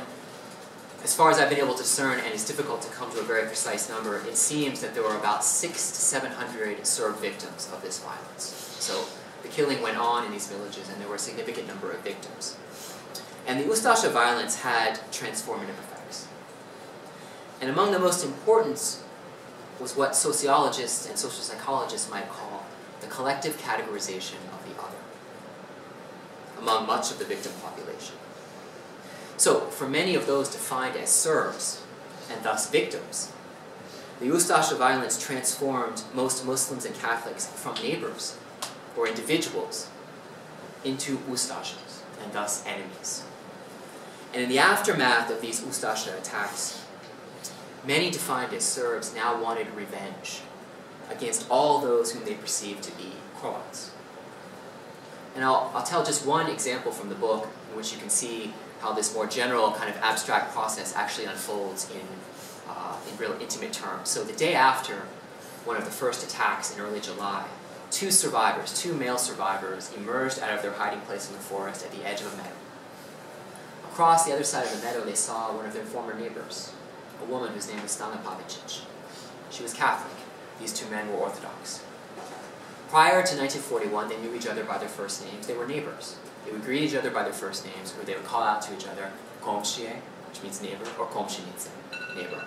as far as I've been able to discern, and it's difficult to come to a very precise number, it seems that there were about six to seven hundred Serb victims of this violence. So the killing went on in these villages, and there were a significant number of victims. And the Ustasha violence had transformative effects. And among the most important was what sociologists and social psychologists might call the collective categorization of the other among much of the victim population. So, for many of those defined as Serbs, and thus victims, the Ustasha violence transformed most Muslims and Catholics from neighbors or individuals into Ustashes, and thus enemies. And in the aftermath of these Ustasha attacks, many defined as Serbs now wanted revenge against all those whom they perceived to be Croats. And I'll, I'll tell just one example from the book in which you can see how this more general kind of abstract process actually unfolds in, uh, in real intimate terms. So the day after one of the first attacks in early July, two survivors, two male survivors, emerged out of their hiding place in the forest at the edge of a meadow. Across the other side of the meadow, they saw one of their former neighbors, a woman whose name was Stana Pavicic. She was Catholic. These two men were Orthodox. Prior to nineteen forty-one, they knew each other by their first names. They were neighbors. They would greet each other by their first names, or they would call out to each other, "komshie," which means neighbor, or "komshinice," neighbor.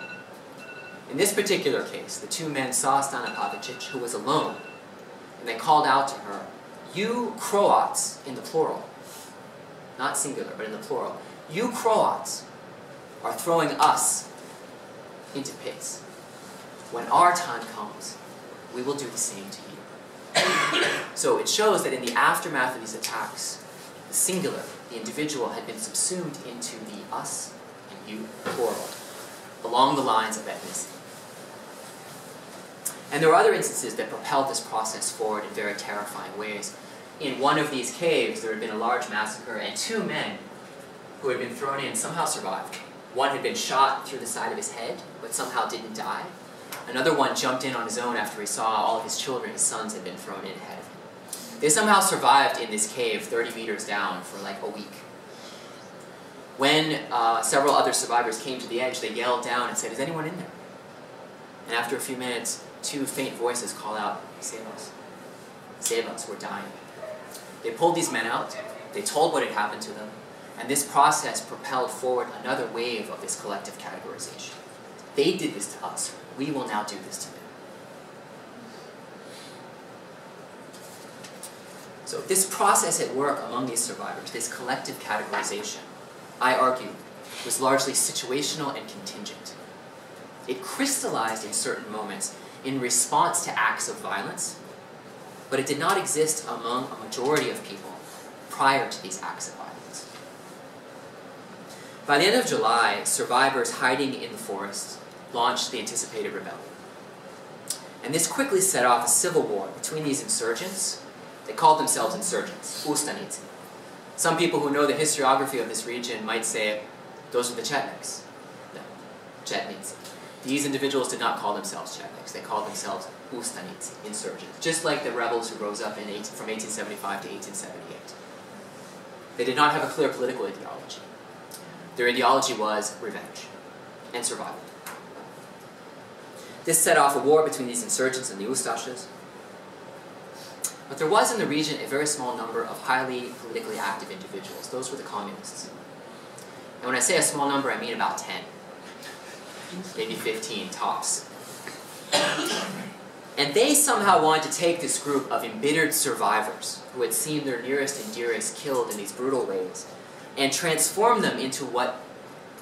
In this particular case, the two men saw Stana Pavicic, who was alone, and they called out to her, "You Croats," in the plural, not singular, but in the plural, "You Croats are throwing us into pits. When our time comes, we will do the same to you." So it shows that in the aftermath of these attacks, the singular, the individual, had been subsumed into the us and you plural, along the lines of ethnicity. And there were other instances that propelled this process forward in very terrifying ways. In one of these caves, there had been a large massacre, and two men who had been thrown in somehow survived. One had been shot through the side of his head, but somehow didn't die. Another one jumped in on his own after he saw all of his children, his sons, had been thrown in ahead of him. They somehow survived in this cave thirty meters down for like a week. When uh, several other survivors came to the edge, they yelled down and said, "Is anyone in there?" And after a few minutes, two faint voices call out, "Save us. Save us, we're dying." They pulled these men out, they told what had happened to them, And this process propelled forward another wave of this collective categorization. They did this to us. We will now do this to them. So this process at work among these survivors, this collective categorization, I argue, was largely situational and contingent. It crystallized in certain moments in response to acts of violence, but it did not exist among a majority of people prior to these acts of violence. By the end of July, survivors hiding in the forest launched the anticipated rebellion. And this quickly set off a civil war between these insurgents. They called themselves insurgents, Ustanitsi. Some people who know the historiography of this region might say, those are the Chetniks. No, Chetniks. These individuals did not call themselves Chetniks. They called themselves Ustanitsi, insurgents, just like the rebels who rose up in eighteen, from eighteen seventy-five to eighteen seventy-eight. They did not have a clear political ideology. Their ideology was revenge and survival. This set off a war between these insurgents and the Ustashes. But there was in the region a very small number of highly politically active individuals. Those were the communists. And when I say a small number, I mean about ten. Maybe fifteen tops. And they somehow wanted to take this group of embittered survivors who had seen their nearest and dearest killed in these brutal ways and transform them into what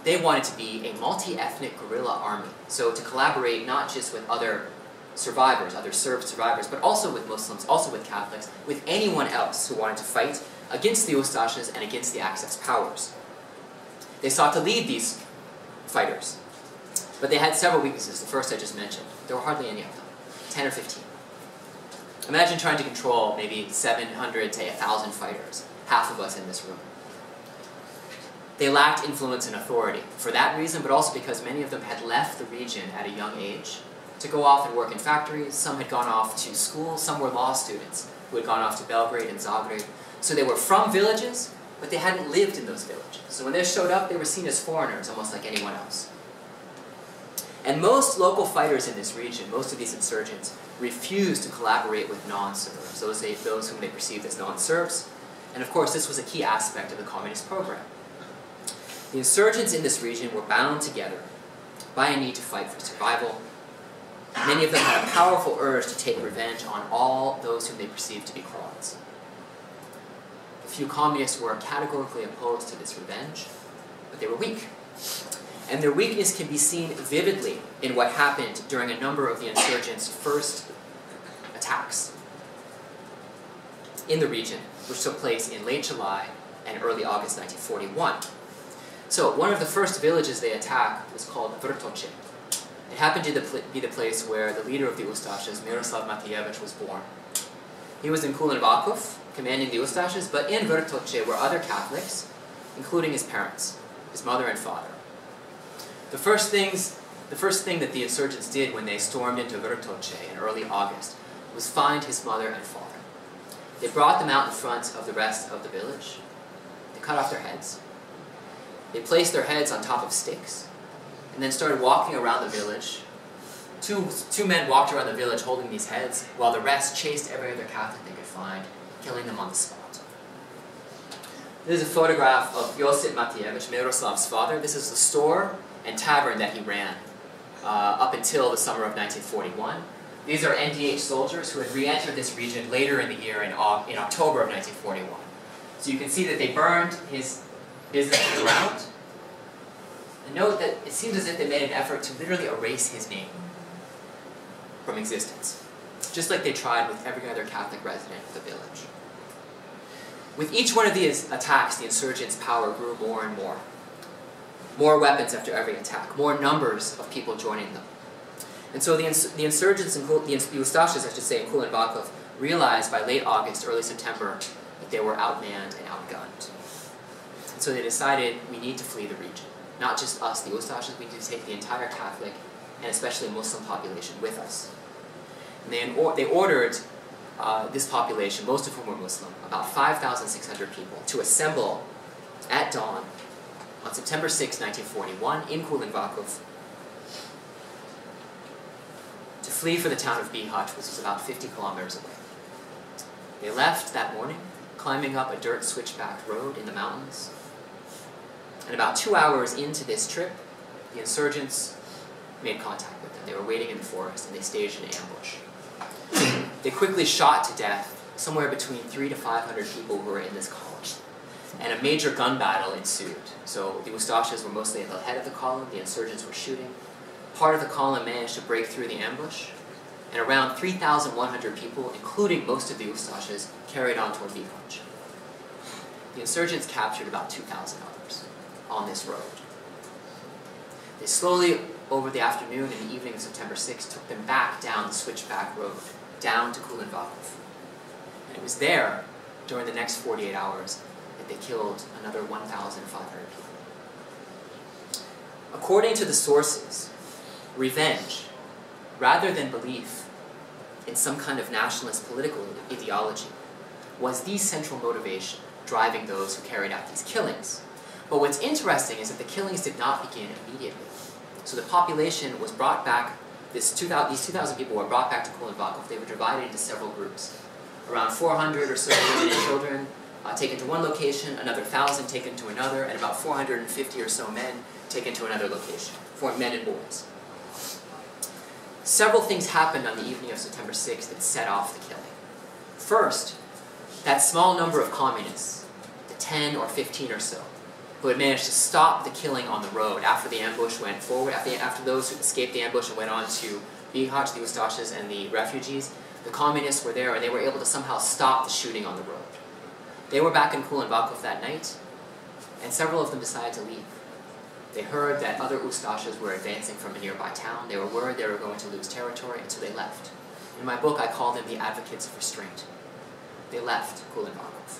they wanted to be a multi-ethnic guerrilla army. So to collaborate not just with other survivors, other Serb survivors, but also with Muslims, also with Catholics, with anyone else who wanted to fight against the Ustashes and against the Axis powers. They sought to lead these fighters. But they had several weaknesses, the first I just mentioned. There were hardly any of them, ten or fifteen. Imagine trying to control maybe seven hundred to one thousand fighters, half of us in this room. They lacked influence and authority for that reason, but also because many of them had left the region at a young age to go off and work in factories. Some had gone off to school, some were law students who had gone off to Belgrade and Zagreb. So they were from villages, but they hadn't lived in those villages. So when they showed up, they were seen as foreigners, almost like anyone else. And most local fighters in this region, most of these insurgents, refused to collaborate with non-Serbs, those, they, those whom they perceived as non-Serbs. And of course, this was a key aspect of the communist program. The insurgents in this region were bound together by a need to fight for survival. Many of them had a powerful urge to take revenge on all those whom they perceived to be Croats. A few communists were categorically opposed to this revenge, but they were weak. And their weakness can be seen vividly in what happened during a number of the insurgents' first attacks in the region, which took place in late July and early August nineteen forty-one. So one of the first villages they attacked was called Vrtoce. It happened to be the place where the leader of the Ustashes, Miroslav Matijević, was born. He was in Kulen Vakuf, commanding the Ustashes, but in Vrtoce were other Catholics, including his parents, his mother and father. The first, things, the first thing that the insurgents did when they stormed into Vrtoce in early August was find his mother and father. They brought them out in front of the rest of the village. They cut off their heads. They placed their heads on top of sticks and then started walking around the village. Two, two men walked around the village holding these heads while the rest chased every other Catholic they could find, killing them on the spot. This is a photograph of Josip Matijević, Miroslav's father. This is the store and tavern that he ran uh, up until the summer of nineteen forty-one. These are N D H soldiers who had re-entered this region later in the year in, in October of nineteen forty-one. So you can see that they burned his business to the ground. And note that it seems as if they made an effort to literally erase his name from existence, just like they tried with every other Catholic resident of the village. With each one of these attacks, the insurgents' power grew more and more. More weapons after every attack, more numbers of people joining them. And so the, ins the insurgents, in the, ins the Ustashes, I should say, in Kulen Vakuf, realized by late August, early September, that they were outmanned and outgunned. And so they decided, we need to flee the region. Not just us, the Ustashes, we need to take the entire Catholic and especially Muslim population with us. And they, or they ordered uh, this population, most of whom were Muslim, about five thousand six hundred people, to assemble at dawn on September sixth, nineteen forty-one, in Kulen Vakuf, to flee for the town of Bihać, which was about fifty kilometers away. They left that morning, climbing up a dirt switchback road in the mountains, And about two hours into this trip, the insurgents made contact with them. They were waiting in the forest, and they staged an ambush. They quickly shot to death somewhere between three to five hundred people who were in this college. And a major gun battle ensued. So the Ustashes were mostly at the head of the column, the insurgents were shooting. Part of the column managed to break through the ambush, and around three thousand one hundred people, including most of the Ustashes, carried on toward Bihać. The insurgents captured about two thousand others on this road. They slowly, over the afternoon and the evening of September sixth, took them back down the switchback road, down to Kulen Vakuf. And it was there, during the next forty-eight hours, that they killed another one thousand five hundred people. According to the sources, revenge, rather than belief in some kind of nationalist political ideology, was the central motivation driving those who carried out these killings. But what's interesting is that the killings did not begin immediately. So the population was brought back, this two thousand, these two thousand people were brought back to Kulen Vakuf. They were divided into several groups. Around four hundred or so women and children uh, taken to one location, another one thousand taken to another, and about four hundred fifty or so men taken to another location, for men and boys. Several things happened on the evening of September sixth that set off the killing. First, that small number of communists, the ten or fifteen or so, who had managed to stop the killing on the road after the ambush went forward, after, after those who escaped the ambush and went on to Bihać, the Ustashes and the refugees, the communists were there and they were able to somehow stop the shooting on the road. They were back in Kulen Vakuf that night, and several of them decided to leave. They heard that other Ustashes were advancing from a nearby town. They were worried they were going to lose territory, and so they left. In my book, I call them the advocates of restraint. They left Kulen Vakuf.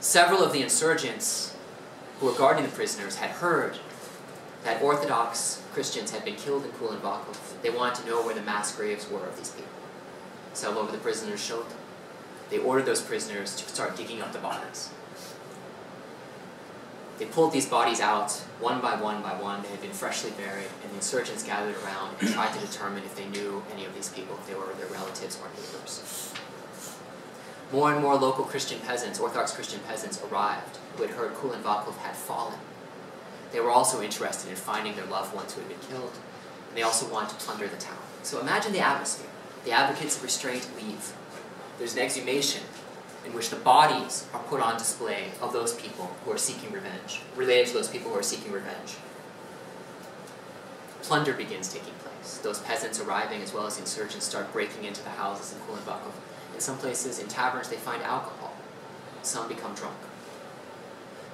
Several of the insurgents who were guarding the prisoners had heard that Orthodox Christians had been killed in Kulen Vakuf. They wanted to know where the mass graves were of these people. Several of the prisoners showed them. They ordered those prisoners to start digging up the bodies. They pulled these bodies out, one by one by one. They had been freshly buried, and the insurgents gathered around and tried to determine if they knew any of these people, if they were their relatives or neighbors. More and more local Christian peasants, Orthodox Christian peasants, arrived who had heard Kulen Vakuf had fallen. They were also interested in finding their loved ones who had been killed, and they also wanted to plunder the town. So imagine the atmosphere. The advocates of restraint leave. There's an exhumation in which the bodies are put on display of those people who are seeking revenge, related to those people who are seeking revenge. Plunder begins taking place. Those peasants arriving, as well as insurgents, start breaking into the houses in Kulen Vakuf. In some places, in taverns, they find alcohol. Some become drunk.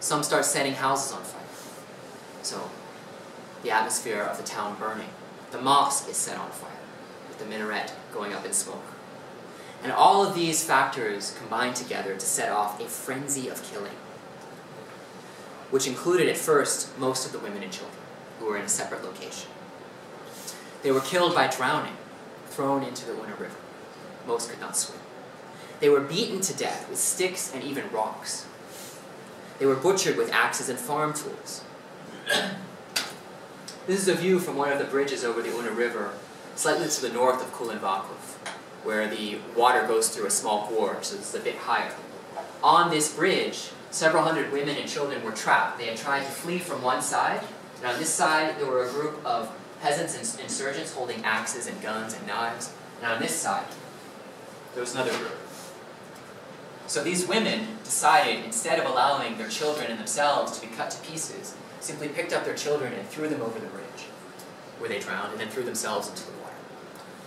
Some start setting houses on fire. So, the atmosphere of the town burning. The mosque is set on fire, with the minaret going up in smoke. And all of these factors combined together to set off a frenzy of killing, which included at first most of the women and children who were in a separate location. They were killed by drowning, thrown into the Una River. Most could not swim. They were beaten to death with sticks and even rocks. They were butchered with axes and farm tools. This is a view from one of the bridges over the Una River, slightly to the north of Kulen Vakuf, where the water goes through a small gorge, so it's a bit higher. On this bridge, several hundred women and children were trapped. They had tried to flee from one side, and on this side there were a group of peasants and insurgents holding axes and guns and knives, and on this side there was another group. So these women decided, instead of allowing their children and themselves to be cut to pieces, simply picked up their children and threw them over the bridge, where they drowned, and then threw themselves into the water,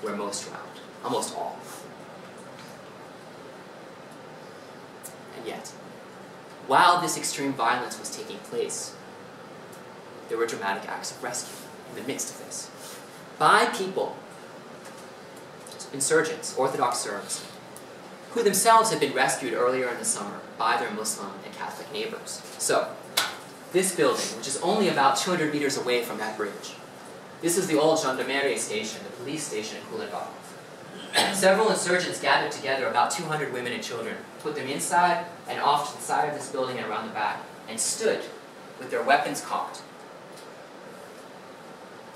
where most drowned. Almost all. And yet, while this extreme violence was taking place, there were dramatic acts of rescue in the midst of this, by people, insurgents, Orthodox Serbs, who themselves had been rescued earlier in the summer by their Muslim and Catholic neighbors. So, this building, which is only about two hundred meters away from that bridge, this is the old Gendarmerie station, the police station in Kulen Vakuf. Several insurgents gathered together about two hundred women and children, put them inside and off to the side of this building and around the back, and stood with their weapons cocked.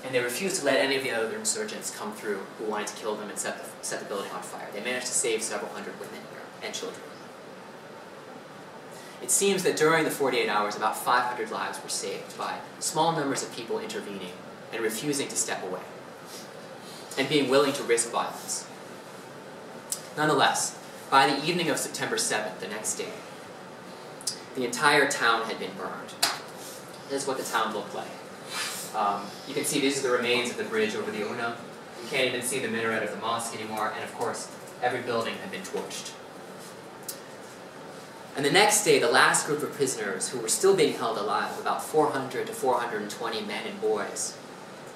And they refused to let any of the other insurgents come through who wanted to kill them and set the, set the building on fire. They managed to save several hundred women and children. It seems that during the forty-eight hours, about five hundred lives were saved by small numbers of people intervening and refusing to step away, and being willing to risk violence. Nonetheless, by the evening of September seventh, the next day, the entire town had been burned. This is what the town looked like. Um, you can see these are the remains of the bridge over the Una. You can't even see the minaret of the mosque anymore, and of course, every building had been torched. And the next day, the last group of prisoners who were still being held alive, about four hundred to four hundred twenty men and boys,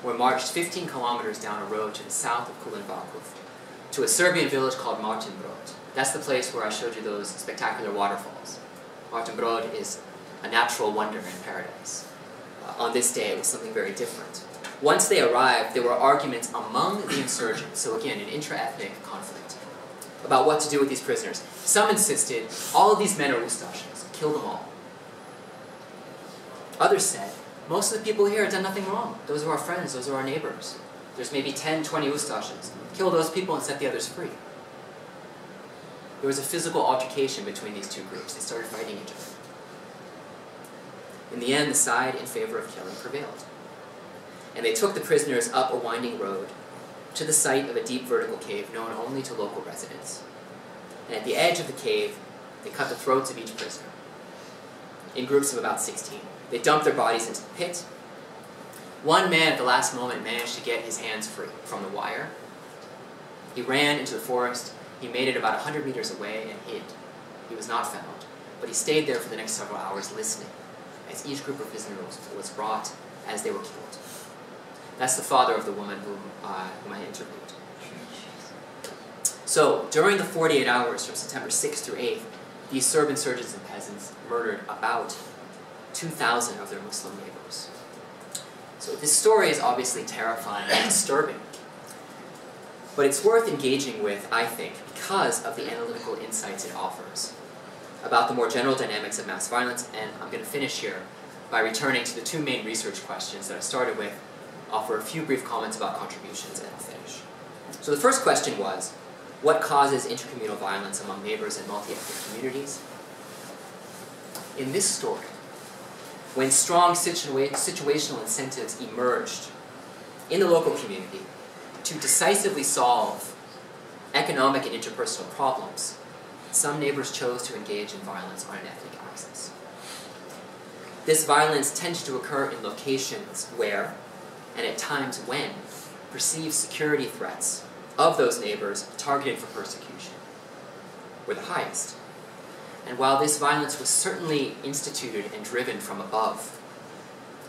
were marched fifteen kilometers down a road to the south of Kulen Vakuf, to a Serbian village called Martinbrod. That's the place where I showed you those spectacular waterfalls. Martinbrod is a natural wonder in paradise. Uh, on this day, it was something very different. Once they arrived, there were arguments among the insurgents, so again, an intra-ethnic conflict, about what to do with these prisoners. Some insisted, all of these men are Ustashes, kill them all. Others said, most of the people here have done nothing wrong. Those are our friends, those are our neighbors. There's maybe ten, twenty Ustashes. Kill those people and set the others free. There was a physical altercation between these two groups. They started fighting each other. In the end, the side in favor of killing prevailed. And they took the prisoners up a winding road to the site of a deep vertical cave known only to local residents. And at the edge of the cave, they cut the throats of each prisoner in groups of about sixteen. They dumped their bodies into the pit. One man at the last moment managed to get his hands free from the wire. He ran into the forest. He made it about one hundred meters away and hid. He was not found, but he stayed there for the next several hours listening as each group of prisoners was brought as they were killed. That's the father of the woman whom, uh, whom I interviewed. So, during the forty-eight hours from September sixth through eighth, these Serb insurgents and peasants murdered about two thousand of their Muslim neighbors. So this story is obviously terrifying and disturbing, but it's worth engaging with, I think, because of the analytical insights it offers about the more general dynamics of mass violence, and I'm going to finish here by returning to the two main research questions that I started with, offer a few brief comments about contributions, and I'll finish. So the first question was, what causes intercommunal violence among neighbors and multi-ethnic communities? In this story, when strong situa situational incentives emerged in the local community to decisively solve economic and interpersonal problems, some neighbors chose to engage in violence on an ethnic axis. This violence tended to occur in locations where, and at times when, perceived security threats of those neighbors targeted for persecution were the highest. And while this violence was certainly instituted and driven from above,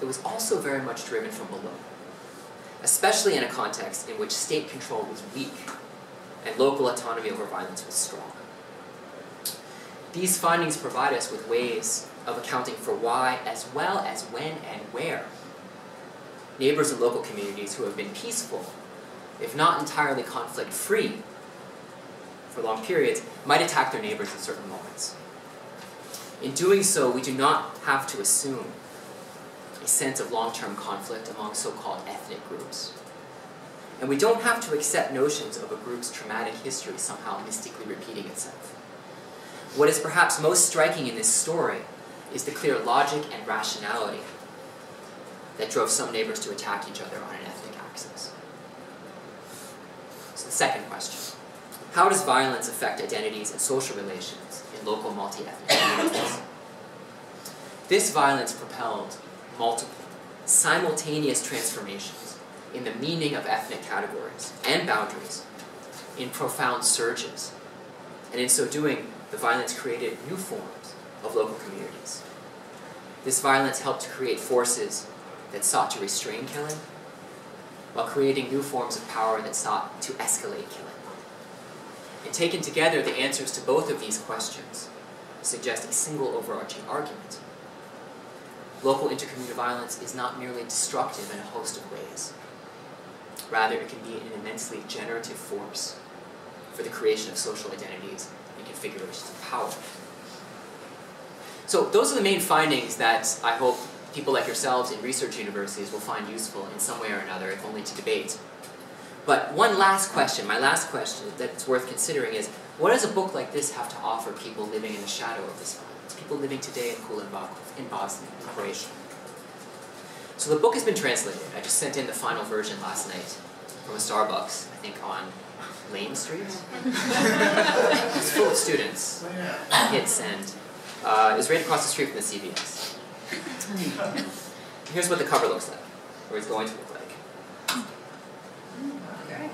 it was also very much driven from below, especially in a context in which state control was weak and local autonomy over violence was strong. These findings provide us with ways of accounting for why, as well as when and where, neighbors and local communities who have been peaceful, if not entirely conflict-free for long periods, might attack their neighbors in certain moments. In doing so, we do not have to assume a sense of long-term conflict among so-called ethnic groups. And we don't have to accept notions of a group's traumatic history somehow mystically repeating itself. What is perhaps most striking in this story is the clear logic and rationality that drove some neighbors to attack each other on an ethnic axis. So the second question, how does violence affect identities and social relations in local multi-ethnic communities? This violence propelled multiple, simultaneous transformations in the meaning of ethnic categories and boundaries in profound surges, and in so doing, the violence created new forms of local communities. This violence helped to create forces that sought to restrain killing, while creating new forms of power that sought to escalate killing. And taken together, the answers to both of these questions suggest a single overarching argument. Local intercommunal violence is not merely destructive in a host of ways. Rather, it can be an immensely generative force for the creation of social identities and configurations of power. So those are the main findings that I hope people like yourselves in research universities will find useful in some way or another, if only to debate. But one last question, my last question that's worth considering is, What does a book like this have to offer people living in the shadow of this violence, people living today in Kulen Vakuf, in Bosnia, in Croatia? So the book has been translated. I just sent in the final version last night from a Starbucks, I think on Lane Street. It's full of students, kids, and uh, it's right across the street from the C V S. Here's what the cover looks like, or it's going to look like. Okay.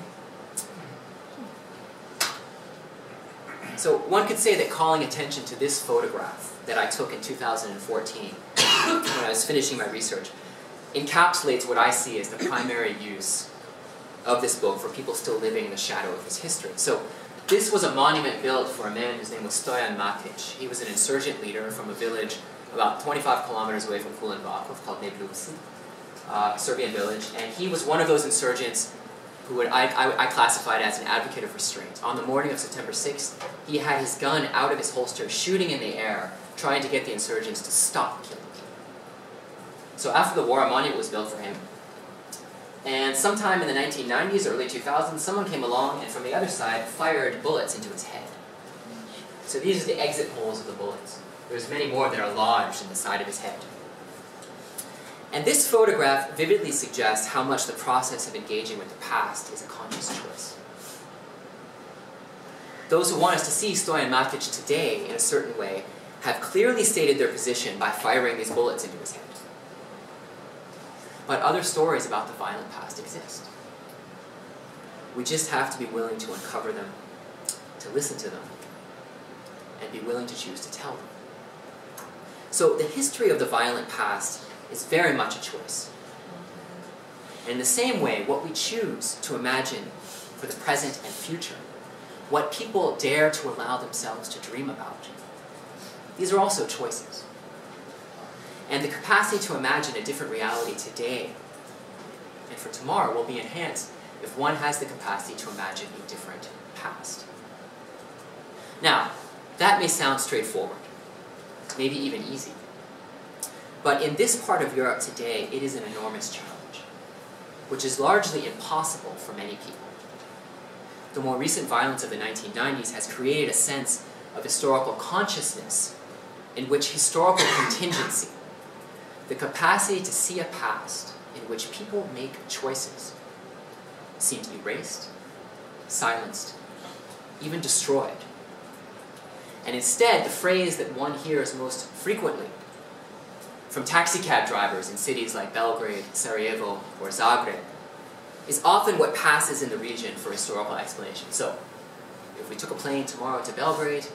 So one could say that calling attention to this photograph that I took in two thousand fourteen, when I was finishing my research, encapsulates what I see as the primary use of this book for people still living in the shadow of this history. So this was a monument built for a man whose name was Stojan Matic. He was an insurgent leader from a village about twenty-five kilometers away from Kulen Vakuf called Neblusi, uh, a Serbian village. And he was one of those insurgents who would, I, I, I classified as an advocate of restraint. On the morning of September sixth, he had his gun out of his holster, shooting in the air, trying to get the insurgents to stop killing. So after the war, a monument was built for him. And sometime in the nineteen nineties, early two thousands, someone came along and from the other side fired bullets into his head. So these are the exit holes of the bullets. There's many more that are lodged in the side of his head. And this photograph vividly suggests how much the process of engaging with the past is a conscious choice. Those who want us to see Stojan Matic today in a certain way have clearly stated their position by firing these bullets into his head. But other stories about the violent past exist. We just have to be willing to uncover them, to listen to them, and be willing to choose to tell them. So the history of the violent past is very much a choice. And in the same way, what we choose to imagine for the present and future, what people dare to allow themselves to dream about, these are also choices. And the capacity to imagine a different reality today and for tomorrow will be enhanced if one has the capacity to imagine a different past. Now, that may sound straightforward, maybe even easy. But in this part of Europe today, it is an enormous challenge, which is largely impossible for many people. The more recent violence of the nineteen nineties has created a sense of historical consciousness in which historical contingency, the capacity to see a past in which people make choices, seem to be erased, silenced, even destroyed. And instead, the phrase that one hears most frequently from taxi cab drivers in cities like Belgrade, Sarajevo, or Zagreb is often what passes in the region for historical explanation. So, if we took a plane tomorrow to Belgrade,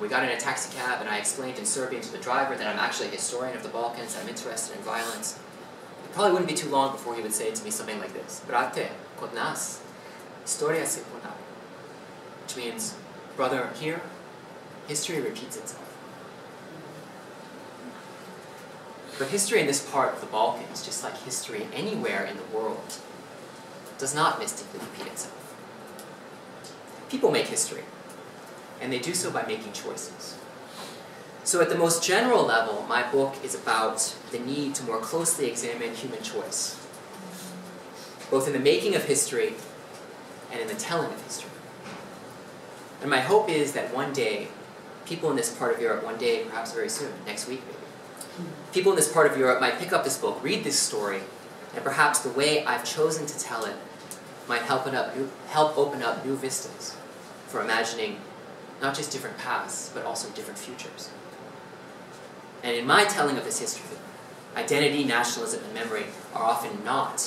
we got in a taxi cab and I explained in Serbian to the driver that I'm actually a historian of the Balkans, I'm interested in violence, it probably wouldn't be too long before he would say to me something like this, Brate, kod nas, historia se ponavlja, which means, brother, here, history repeats itself. But history in this part of the Balkans, just like history anywhere in the world, does not mystically repeat itself. People make history. And they do so by making choices. So at the most general level, my book is about the need to more closely examine human choice, both in the making of history and in the telling of history. And my hope is that one day, people in this part of Europe, one day, perhaps very soon, next week maybe, people in this part of Europe might pick up this book, read this story, and perhaps the way I've chosen to tell it might help, it up, help open up new vistas for imagining not just different pasts, but also different futures. And in my telling of this history, identity, nationalism, and memory are often not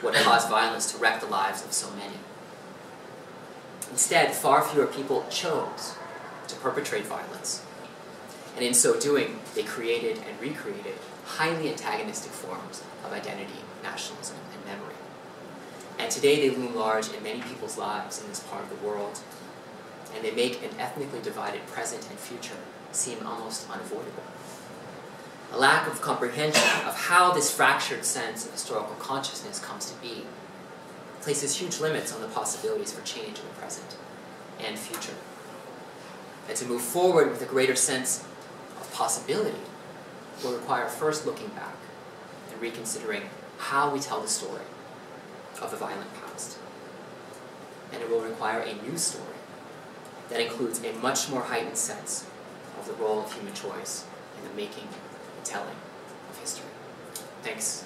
what caused violence to wreck the lives of so many. Instead, far fewer people chose to perpetrate violence. And in so doing, they created and recreated highly antagonistic forms of identity, nationalism, and memory. And today they loom large in many people's lives in this part of the world, and they make an ethnically divided present and future seem almost unavoidable. A lack of comprehension of how this fractured sense of historical consciousness comes to be places huge limits on the possibilities for change in the present and future. And to move forward with a greater sense of possibility will require first looking back and reconsidering how we tell the story of the violent past. And it will require a new story that includes a much more heightened sense of the role of human choice in the making and telling of history. Thanks.